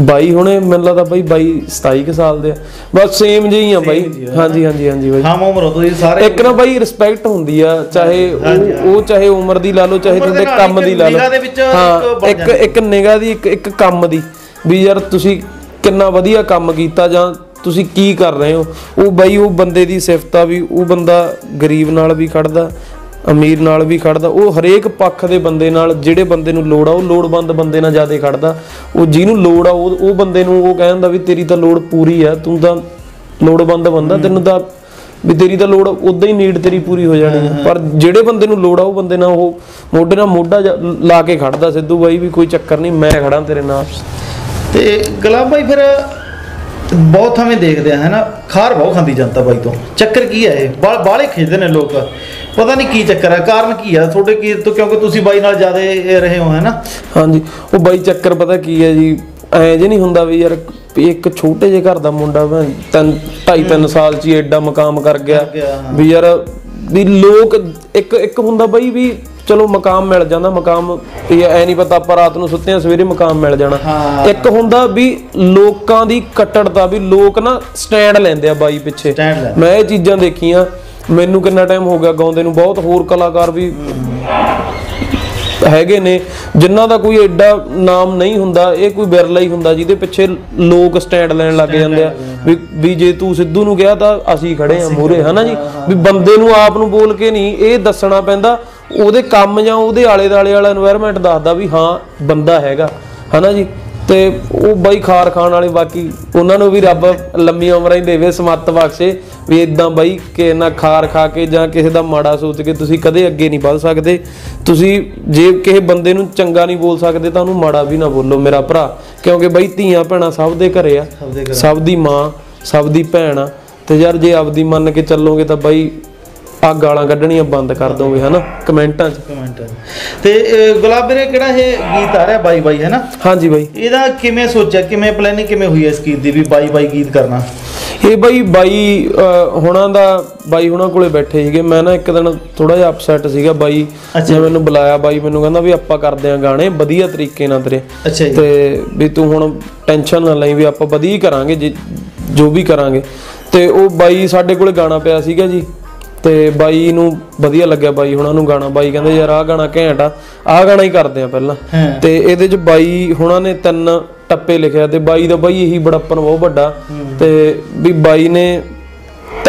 ਬਾਈ ਹੁਣੇ ਮੈਨੂੰ ਲੱਗਦਾ ਬਾਈ 27 ਸਾਲ ਦੇ ਆ, ਬਸ ਸੇਮ ਜਿਹੀ ਆ ਬਾਈ। ਹਾਂਜੀ ਬਾਈ ਹਮ ਉਮਰ ਹੋ ਤੁਸੀਂ ਸਾਰੇ। ਇੱਕ ਨਾ ਬਾਈ ਰਿਸਪੈਕਟ ਹੁੰਦੀ ਆ, ਚਾਹੇ ਚਾਹੇ ਉਮਰ ਦੀ ਲਾ ਲਓ, ਚਾਹੇ ਤੁਹਾਡੇ ਕੰਮ ਦੀ ਲਾ ਲਓ। ਹਾਂ ਇੱਕ ਨਿਗਾਹ ਦੀ, ਇੱਕ ਕੰਮ ਦੀ ਵੀ ਯਾਰ ਤੁਸੀਂ ਕਿੰਨਾ ਵਧੀਆ ਕੰਮ ਕੀਤਾ ਜਾਂ ਤੁਸੀਂ ਕੀ ਕਰ ਰਹੇ ਹੋ। ਉਹ ਬਾਈ ਉਹ ਬੰਦੇ ਦੀ ਸਿਫਤ ਆ ਵੀ ਉਹ ਬੰਦਾ ਗਰੀਬ ਨਾਲ ਵੀ ਖੜਦਾ, ਅਮੀਰ ਨਾਲ ਵੀ ਖੜਦਾ, ਉਹ ਹਰੇਕ ਪੱਖ ਦੇ ਬੰਦੇ ਨਾਲ, ਜਿਹੜੇ ਬੰਦੇ ਨੂੰ ਲੋੜ ਆ ਉਹ ਲੋੜਵੰਦ ਬੰਦੇ ਨਾਲ ਜ਼ਿਆਦਾ ਖੜਦਾ। ਉਹ ਜਿਹਨੂੰ ਲੋੜ ਆ ਉਹ ਬੰਦੇ ਨੂੰ ਉਹ ਕਹਿੰਦਾ ਵੀ ਤੇਰੀ ਤਾਂ ਲੋੜ ਪੂਰੀ ਆ, ਤੂੰ ਤਾਂ ਲੋੜਵੰਦ ਬੰਦਾ, ਤੈਨੂੰ ਤਾਂ ਵੀ ਤੇਰੀ ਤਾਂ ਲੋੜ ਉਦਾਂ ਹੀ ਨੀਡ ਤੇਰੀ ਪੂਰੀ ਹੋ ਜਾਣੀ ਆ। ਪਰ ਜਿਹੜੇ ਬੰਦੇ ਨੂੰ ਲੋੜ ਆ ਉਹ ਬੰਦੇ ਨਾਲ ਉਹ ਮੋਢੇ ਨਾਲ ਮੋਢਾ ਲਾ ਕੇ ਖੜਦਾ ਸਿੱਧੂ ਬਾਈ ਵੀ ਕੋਈ ਚੱਕਰ ਨਹੀਂ ਮੈਂ ਖੜਾ ਤੇਰੇ ਨਾਲ। ਤੇ ਗੁਲਾਬ ਬਾਈ ਫਿਰ ਬਹੁਤ ਥਾਵੇਂ ਦੇਖਦੇ ਆ ਹੈ ਨਾ ਖਾਰ ਬਹੁਤ ਖਾਂਦੀ ਜਨਤਾ ਬਾਈ ਤੋਂ, ਚੱਕਰ ਕੀ ਆ ਇਹ? ਬਾਲੇ ਖਿੱਚਦੇ ਨੇ ਲੋਕ पता नहीं की चक्कर है, कारण की है थोड़े की, तो क्योंकि तुसी बाई नाल ज्यादा रहे हो है ना। हाँ जी वो बाई चक्कर पता की है जी, ऐ जे नहीं हुंदा भी यार एक छोटे जे घर दा मुंडा 2.5-3 साल च एडा मकाम कर गया भी यार भी लोग एक एक हुंदा बई भी चलो मकाम मिल जाता, मकाम ऐ नहीं पता आप रात को सुते हैं सवेरे मकाम मिल जाना। हाँ। एक हुंदा भी लोगों की कट्टड़ता भी लोग ना स्टैंड लेंदे आ बाई पिछे, मैं ये चीज़ां देखियां। मैनू कितना टाइम हो गया गाउंदे नूं, बहुत होर कलाकार भी ਹੈਗੇ ਨੇ ਜਿਨ੍ਹਾਂ ਦਾ ਕੋਈ ਐਡਾ ਨਾਮ ਨਹੀਂ ਹੁੰਦਾ, ਇਹ ਕੋਈ ਵਿਰਲਾ ਹੀ ਹੁੰਦਾ ਜਿਹਦੇ ਪਿੱਛੇ ਲੋਕ ਸਟੈਂਡ ਲੈਣ ਲੱਗ ਜਾਂਦੇ ਆ ਵੀ ਜੇ ਤੂੰ ਸਿੱਧੂ ਨੂੰ ਕਿਹਾ ਤਾਂ ਅਸੀਂ ਖੜੇ ਆ ਮੂਹਰੇ ਹਨਾ ਜੀ। ਵੀ ਬੰਦੇ ਨੂੰ ਆਪ ਨੂੰ ਬੋਲ ਕੇ ਨਹੀਂ ਇਹ ਦੱਸਣਾ ਪੈਂਦਾ, ਉਹਦੇ ਕੰਮ ਜਾਂ ਉਹਦੇ ਆਲੇ ਦਾਲੇ ਵਾਲਾ এনवायरमेंट ਦੱਸਦਾ ਵੀ ਹਾਂ ਬੰਦਾ ਹੈਗਾ ਹਨਾ ਜੀ। ਤੇ ਉਹ ਬਾਈ ਖਾਰ ਖਾਣ ਵਾਲੇ ਬਾਕੀ ਉਹਨਾਂ ਨੂੰ ਵੀ ਰੱਬ ਲੰਮੀ ਉਮਰਾਂ ਹੀ ਦੇਵੇ, ਸਮੱਤ ਬਖਸ਼ੇ ਵੀ ਇਦਾਂ ਬਾਈ ਕਿ ਨਾ ਖਾਰ ਖਾ ਕੇ ਜਾਂ ਕਿਸੇ ਦਾ ਮਾੜਾ ਸੋਚ ਕੇ ਤੁਸੀਂ ਕਦੇ ਅੱਗੇ ਨਹੀਂ ਵੱਧ ਸਕਦੇ। ਤੁਸੀਂ ਜੇ ਕਿਸੇ ਬੰਦੇ ਨੂੰ ਚੰਗਾ ਨਹੀਂ ਬੋਲ ਸਕਦੇ ਤਾਂ ਉਹਨੂੰ ਮਾੜਾ ਵੀ ਨਾ ਬੋਲੋ ਮੇਰਾ ਭਰਾ, ਕਿਉਂਕਿ ਬਾਈ ਧੀਆਂ ਭੈਣਾਂ ਸਭ ਦੇ ਘਰੇ ਆ, ਸਭ ਦੀ ਮਾਂ ਸਭ ਦੀ ਭੈਣ ਆ। ਤੇ ਯਾਰ ਜੇ ਆਪਦੀ ਮੰਨ ਕੇ ਚੱਲੋਗੇ ਤਾਂ ਬਾਈ ਆ ਗਾਲਾਂ ਕੱਢਣੀਆਂ ਬੰਦ ਕਰ ਦੋਗੇ ਹਨਾ ਕਮੈਂਟਾਂ 'ਚ। ਕਮੈਂਟਾਂ ਤੇ ਗੁਲਾਬ ਵੀਰੇ ਕਿਹੜਾ ਇਹ ਗੀਤ ਆ ਰਿਹਾ ਬਾਈ ਬਾਈ ਹੈ ਨਾ? ਹਾਂਜੀ ਬਾਈ। ਇਹਦਾ ਕਿਵੇਂ ਸੋਚਿਆ, ਕਿਵੇਂ ਪਲੈਨਿੰਗ ਕਿਵੇਂ ਹੋਈ ਇਸ ਗੀਤ ਦੀ ਵੀ ਬਾਈ ਬਾਈ ਗੀਤ ਕਰਨਾ? ਇਹ ਬਾਈ ਹੁਣਾਂ ਦਾ ਬਾਈ ਹੁਣਾਂ ਕੋਲੇ ਬੈਠੇ ਸੀਗੇ, ਮੈਂ ਨਾ ਇੱਕ ਦਿਨ ਥੋੜਾ ਜਿਹਾ ਅਪਸੈਟ ਸੀਗਾ ਬਾਈ ਨੇ ਮੈਨੂੰ ਬੁਲਾਇਆ। ਬਾਈ ਮੈਨੂੰ ਕਹਿੰਦਾ ਵੀ ਆਪਾਂ ਕਰਦੇ ਆ ਗਾਣੇ ਵਧੀਆ ਤਰੀਕੇ ਨਾਲ ਤੇਰੇ, ਤੇ ਵੀ ਤੂੰ ਹੁਣ ਟੈਨਸ਼ਨ ਨਾ ਲਈ ਵੀ ਆਪਾਂ ਵਧੀਆ ਕਰਾਂਗੇ ਜੋ ਵੀ ਕਰਾਂਗੇ। ਤੇ ਉਹ ਬਾਈ ਸਾਡੇ ਕੋਲੇ ਗਾਣਾ ਪਿਆ ਸੀਗਾ ਜੀ, ਤੇ ਬਾਈ ਨੂੰ ਵਧੀਆ ਲੱਗਿਆ ਬਾਈ ਹੁਣਾਂ ਨੂੰ ਗਾਣਾ। ਬਾਈ ਕਹਿੰਦੇ ਯਾਰ ਆਹ ਗਾਣਾ ਘੈਂਟ ਆ, ਆਹ ਗਾਣਾ ਹੀ ਕਰਦੇ ਆ ਪਹਿਲਾਂ। ਤੇ ਇਹਦੇ 'ਚ ਬਾਈ ਹੁਣਾਂ ਨੇ 3 ਟੱਪੇ ਲਿਖਿਆ ਤੇ ਬਾਈ ਦਾ ਬਾਈ ਇਹੀ ਬੜਾਪਨ ਬਹੁਤ ਵੱਡਾ, ਤੇ ਵੀ ਬਾਈ ਨੇ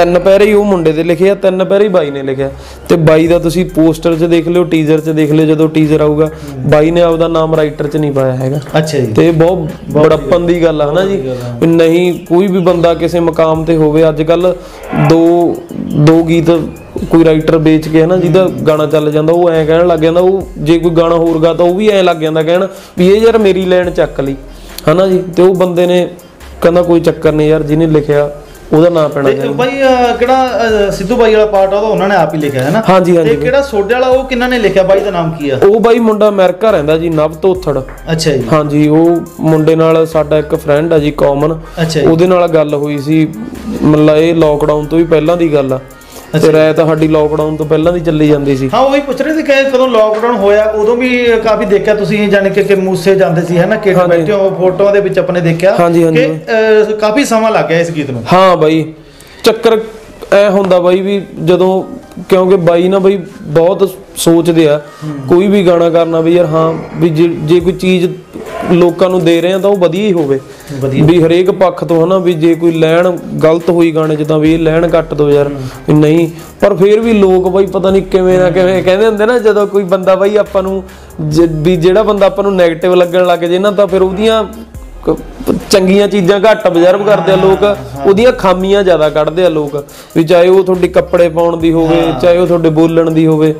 3 ਪੈਰੇ ਹੀ ਉਹ ਮੁੰਡੇ ਦੇ ਲਿਖਿਆ, 3 ਪੈਰੇ ਹੀ ਬਾਈ ਨੇ ਲਿਖਿਆ। ਤੇ ਬਾਈ ਦਾ ਤੁਸੀਂ ਪੋਸਟਰ 'ਚ ਦੇਖ ਲਿਓ, ਟੀਜ਼ਰ 'ਚ ਦੇਖ ਲਿਓ, ਜਦੋਂ ਟੀਜ਼ਰ ਆਊਗਾ ਬਾਈ ਨੇ ਆਪਦਾ ਨਾਮ ਰਾਈਟਰ 'ਚ ਨਹੀਂ ਪਾਇਆ ਹੈਗਾ। ਅੱਛਾ ਜੀ। ਤੇ ਬਹੁਤ ਬੜਾਪਨ ਦੀ ਗੱਲ ਆ ਹਨਾ ਜੀ। ਨਹੀਂ ਕੋਈ ਵੀ ਬੰਦਾ ਕਿਸੇ ਮਕਾਮ ਤੇ ਹੋਵੇ, ਅੱਜ ਕੱਲ ਦੋ ਗੀਤ ਕੋਈ ਰਾਈਟਰ ਵੇਚ ਕੇ ਹੈ ਨਾ ਜਿਹਦਾ ਗਾਣਾ ਚੱਲ ਜਾਂਦਾ ਉਹ ਐਂ ਕਹਿਣ ਲੱਗ ਜਾਂਦਾ, ਉਹ ਜੇ ਕੋਈ ਗਾਣਾ ਹੋਰ ਗਾ ਤਾਂ ਉਹ ਵੀ ਐਂ ਲੱਗ ਜਾਂਦਾ ਕਹਿਣ ਵੀ ਇਹ ਯਾਰ ਮੇਰੀ ਲਾਈਨ ਚੱਕ ਲਈ ਹੈ ਨਾ ਜੀ। ਤੇ ਉਹ ਬੰਦੇ ਨੇ ਕਹਿੰਦਾ ਕੋਈ ਚੱਕਰ ਨਹੀਂ ਯਾਰ, ਜਿਹਨੇ ਲਿਖਿਆ ਉਹਦਾ ਨਾਂ ਪੈਣਾ ਚਾਹੀਦਾ। ਬਾਈ ਕਿਹੜਾ ਸਿੱਧੂ ਬਾਈ ਵਾਲਾ ਪਾਰਟ ਆ ਉਹਦਾ ਉਹਨਾਂ ਨੇ ਆਪ ਹੀ ਲਿਖਿਆ ਹੈ ਨਾ? ਹਾਂਜੀ ਹਾਂਜੀ। ਤੇ ਕਿਹੜਾ ਸੋਡੇ ਵਾਲਾ ਉਹ ਕਿਹਨਾਂ ਨੇ ਲਿਖਿਆ, ਬਾਈ ਦਾ ਨਾਮ ਕੀ ਆ? ਉਹ ਬਾਈ ਮੁੰਡਾ ਅਮਰੀਕਾ ਰਹਿੰਦਾ ਜੀ, ਨਵ ਤੋਥੜ। ਅੱਛਾ ਜੀ। ਹਾਂਜੀ ਉਹ ਮੁੰਡੇ ਨਾਲ ਸਾਡਾ ਇੱਕ ਫਰੈਂਡ ਆ ਜੀ ਕਾਮਨ, ਉਹਦੇ ਨਾਲ ਗੱਲ ਹੋਈ ਸੀ ਮਤਲਬ ਇਹ ਲੋਕਡਾਊਨ ਤੋਂ ਵੀ ਪਹਿਲਾਂ ਦੀ ਗੱਲ ਆ। ਤੇ ਰਾਇਤ ਸਾਡੀ ਲੋਕਡਾਊਨ ਤੋਂ ਪਹਿਲਾਂ ਦੀ ਚੱਲੀ ਜਾਂਦੀ ਸੀ। ਹਾਂ ਉਹੀ ਪੁੱਛ ਰਹੇ ਸੀ ਕਿ ਕਦੋਂ ਲੋਕਡਾਊਨ ਹੋਇਆ ਉਦੋਂ ਵੀ ਕਾਫੀ ਦੇਖਿਆ ਤੁਸੀਂ ਜਾਨ ਕੇ ਮੂਸੇ ਜਾਂਦੇ ਸੀ ਹੈ ਨਾ, ਕਿਹੜੇ ਬੈਠੇ ਹੋ ਫੋਟੋਆਂ ਦੇ ਵਿੱਚ ਆਪਣੇ ਦੇਖਿਆ ਕਿ ਕਾਫੀ ਸਮਾਂ ਲੱਗ ਗਿਆ ਇਸ ਗੀਤ ਨੂੰ। ਹਾਂ ਬਾਈ ਚੱਕਰ ਐ ਹੁੰਦਾ ਬਾਈ ਵੀ ਜਦੋਂ ਕਿਉਂਕਿ ਬਾਈ ਨਾ ਬਾਈ ਬਹੁਤ ਸੋਚਦੇ ਆ ਕੋਈ ਵੀ ਗਾਣਾ ਕਰਨਾ ਵੀ ਯਾਰ ਹਾਂ ਵੀ ਜੇ ਕੋਈ ਚੀਜ਼ ਲੋਕਾਂ ਨੂੰ ਦੇ ਰਹੇ ਆ ਤਾਂ ਉਹ ਵਧੀਆ ਹੀ ਹੋਵੇ ਵੀ ਹਰੇਕ ਪੱਖ ਤੋਂ ਹਨਾ। ਵੀ ਜੇ ਕੋਈ ਲੈਣ ਗਲਤ ਹੋਈ ਗਾਣੇ ਜਿੱਦਾਂ ਵੀ ਇਹ ਲੈਣ ਕੱਟ ਦੋ ਯਾਰ ਨਹੀਂ, ਪਰ ਫਿਰ ਵੀ ਲੋਕ ਬਾਈ ਪਤਾ ਨਹੀਂ ਕਿਵੇਂ ਨਾ ਕਿਵੇਂ ਕਹਿੰਦੇ ਹੁੰਦੇ ਨਾ ਜਦੋਂ ਕੋਈ ਬੰਦਾ ਬਾਈ ਆਪਾਂ ਨੂੰ ਵੀ ਜਿਹੜਾ ਬੰਦਾ ਆਪਾਂ ਨੂੰ ਨੈਗੇਟਿਵ ਲੱਗਣ ਲੱਗ ਜੇ ਨਾ ਤਾਂ ਫਿਰ ਉਹਦੀਆਂ ਚੰਗੀਆਂ ਚੀਜ਼ਾਂ ਘੱਟ ਅਬਜ਼ਰਵ ਕਰਦੇ ਆ ਲੋਕ, ਉਹਦੀਆਂ ਖਾਮੀਆਂ ਜ਼ਿਆਦਾ ਕੱਢਦੇ ਆ ਲੋਕ ਵੀ ਚਾਹੇ ਉਹ ਤੁਹਾਡੇ ਕੱਪੜੇ ਪਾਉਣ ਦੀ ਹੋਵੇ ਚਾਹੇ ਉਹ ਤੁਹਾਡੇ ਬੋਲਣ ਦੀ ਹੋਵੇ।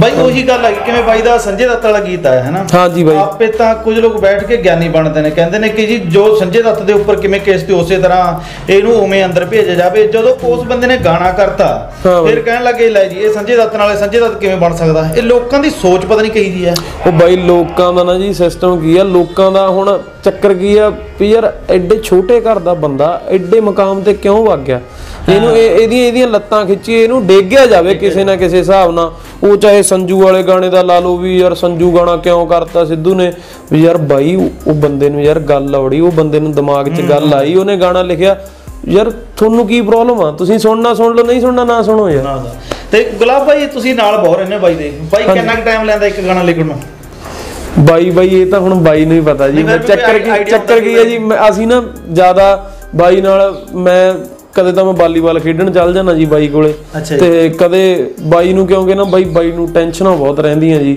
ਬਾਈ ਉਹੀ ਗੱਲ ਹੈ ਕਿਵੇਂ ਬਾਈ ਦਾ ਸੰਜੇ ਦੱਤ ਵਾਲਾ ਗੀਤ ਆਇਆ ਹੈ ਨਾ। ਹਾਂਜੀ ਬਾਈ। ਆਪੇ ਤਾਂ ਕੁਝ ਲੋਕ ਬੈਠ ਕੇ ਗਿਆਨੀ ਬਣਦੇ ਨੇ, ਕਹਿੰਦੇ ਨੇ ਕਿ ਜੀ ਜੋ ਸੰਜੇ ਦੱਤ ਦੇ ਉੱਪਰ ਕਿਵੇਂ ਕੇਸ ਤੇ ਉਸੇ ਤਰ੍ਹਾਂ ਇਹਨੂੰ ਉਵੇਂ ਅੰਦਰ ਭੇਜਿਆ ਜਾਵੇ। ਜਦੋਂ ਉਸ ਬੰਦੇ ਨੇ ਗਾਣਾ ਕਰਤਾ ਫਿਰ ਕਹਿਣ ਲੱਗੇ ਲੈ ਜੀ ਇਹ ਸੰਜੇ ਦੱਤ ਨਾਲ ਸੰਜੇ ਦੱਤ ਕਿਵੇਂ ਬਣ ਸਕਦਾ। ਇਹ ਲੋਕਾਂ ਦੀ ਸੋਚ ਪਤਾ ਨਹੀਂ ਕਹੀ ਦੀ ਹੈ। ਉਹ ਬਾਈ ਲੋਕਾਂ ਦਾ ਨਾ ਜੀ ਸਿਸਟਮ ਕੀ ਆ ਲੋਕਾਂ ਦਾ, ਹੁਣ ਚੱਕਰ ਕੀ ਆ ਵੀ ਯਾਰ ਐਡੇ ਛੋਟੇ ਘਰ ਦਾ ਬੰਦਾ ਐਡੇ ਮਕਾਮ ਤੇ ਕਿਉਂ ਵਗ ਗਿਆ, ਇਹਨੂੰ ਇਹਦੀਆਂ ਲੱਤਾਂ ਖਿੱਚੀ ਇਹਨੂੰ ਡੇਗਿਆ ਜਾਵੇ ਕਿਸੇ ਨਾ ਕਿਸੇ ਹਿਸਾਬ ਨਾਲ। ਉਹ ਚਾਹੇ ਸੰਜੂ ਵਾਲੇ ਗਾਣੇ ਦਾ ਲਾ ਲਓ ਵੀ ਯਾਰ ਸੰਜੂ ਗਾਣਾ ਕਿਉਂ ਕਰਤਾ ਸਿੱਧੂ ਨੇ ਵੀ ਯਾਰ ਬਾਈ ਉਹ ਬੰਦੇ ਨੂੰ ਯਾਰ ਗੱਲ ਆਉੜੀ, ਉਹ ਬੰਦੇ ਨੂੰ ਦਿਮਾਗ 'ਚ ਗੱਲ ਆਈ, ਉਹਨੇ ਗਾਣਾ ਲਿਖਿਆ। ਯਾਰ ਤੁਹਾਨੂੰ ਕੀ ਪ੍ਰੋਬਲਮ ਆ, ਤੁਸੀਂ ਸੁਣਨਾ ਸੁਣ ਲਓ, ਨਹੀਂ ਸੁਣਨਾ ਨਾ ਸੁਣੋ ਯਾਰ। ਤੇ ਗੁਲਾਬ ਭਾਈ ਤੁਸੀਂ ਨਾਲ ਬਹੁਤ ਰਹਿੰਦੇ ਬਾਈ ਦੇ, ਬਾਈ ਕਿੰਨਾ ਕੁ ਟਾਈਮ ਲੈਂਦਾ ਇੱਕ ਗਾਣਾ ਲਿਖਣ ਨੂੰ? ਬਾਈ ਇਹ ਤਾਂ ਹੁਣ ਬਾਈ ਨੂੰ ਹੀ ਪਤਾ ਜੀ। ਚੱਕਰ ਕੀ ਹੈ ਜੀ ਅਸੀਂ ਨਾ ਜ਼ਿਆਦਾ ਬਾਈ ਨਾਲ ਮੈਂ ਕਦੇ ਤਾਂ ਮੈਂ ਵਾਲੀਬਾਲ ਖੇਡਣ ਚੱਲ ਜਾਣਾ ਜੀ ਬਾਈ ਕੋਲੇ, ਤੇ ਕਦੇ ਬਾਈ ਨੂੰ ਕਿਉਂਕਿ ਨਾ ਬਾਈ ਨੂੰ ਟੈਨਸ਼ਨਾਂ ਬਹੁਤ ਰਹਿੰਦੀਆਂ ਜੀ,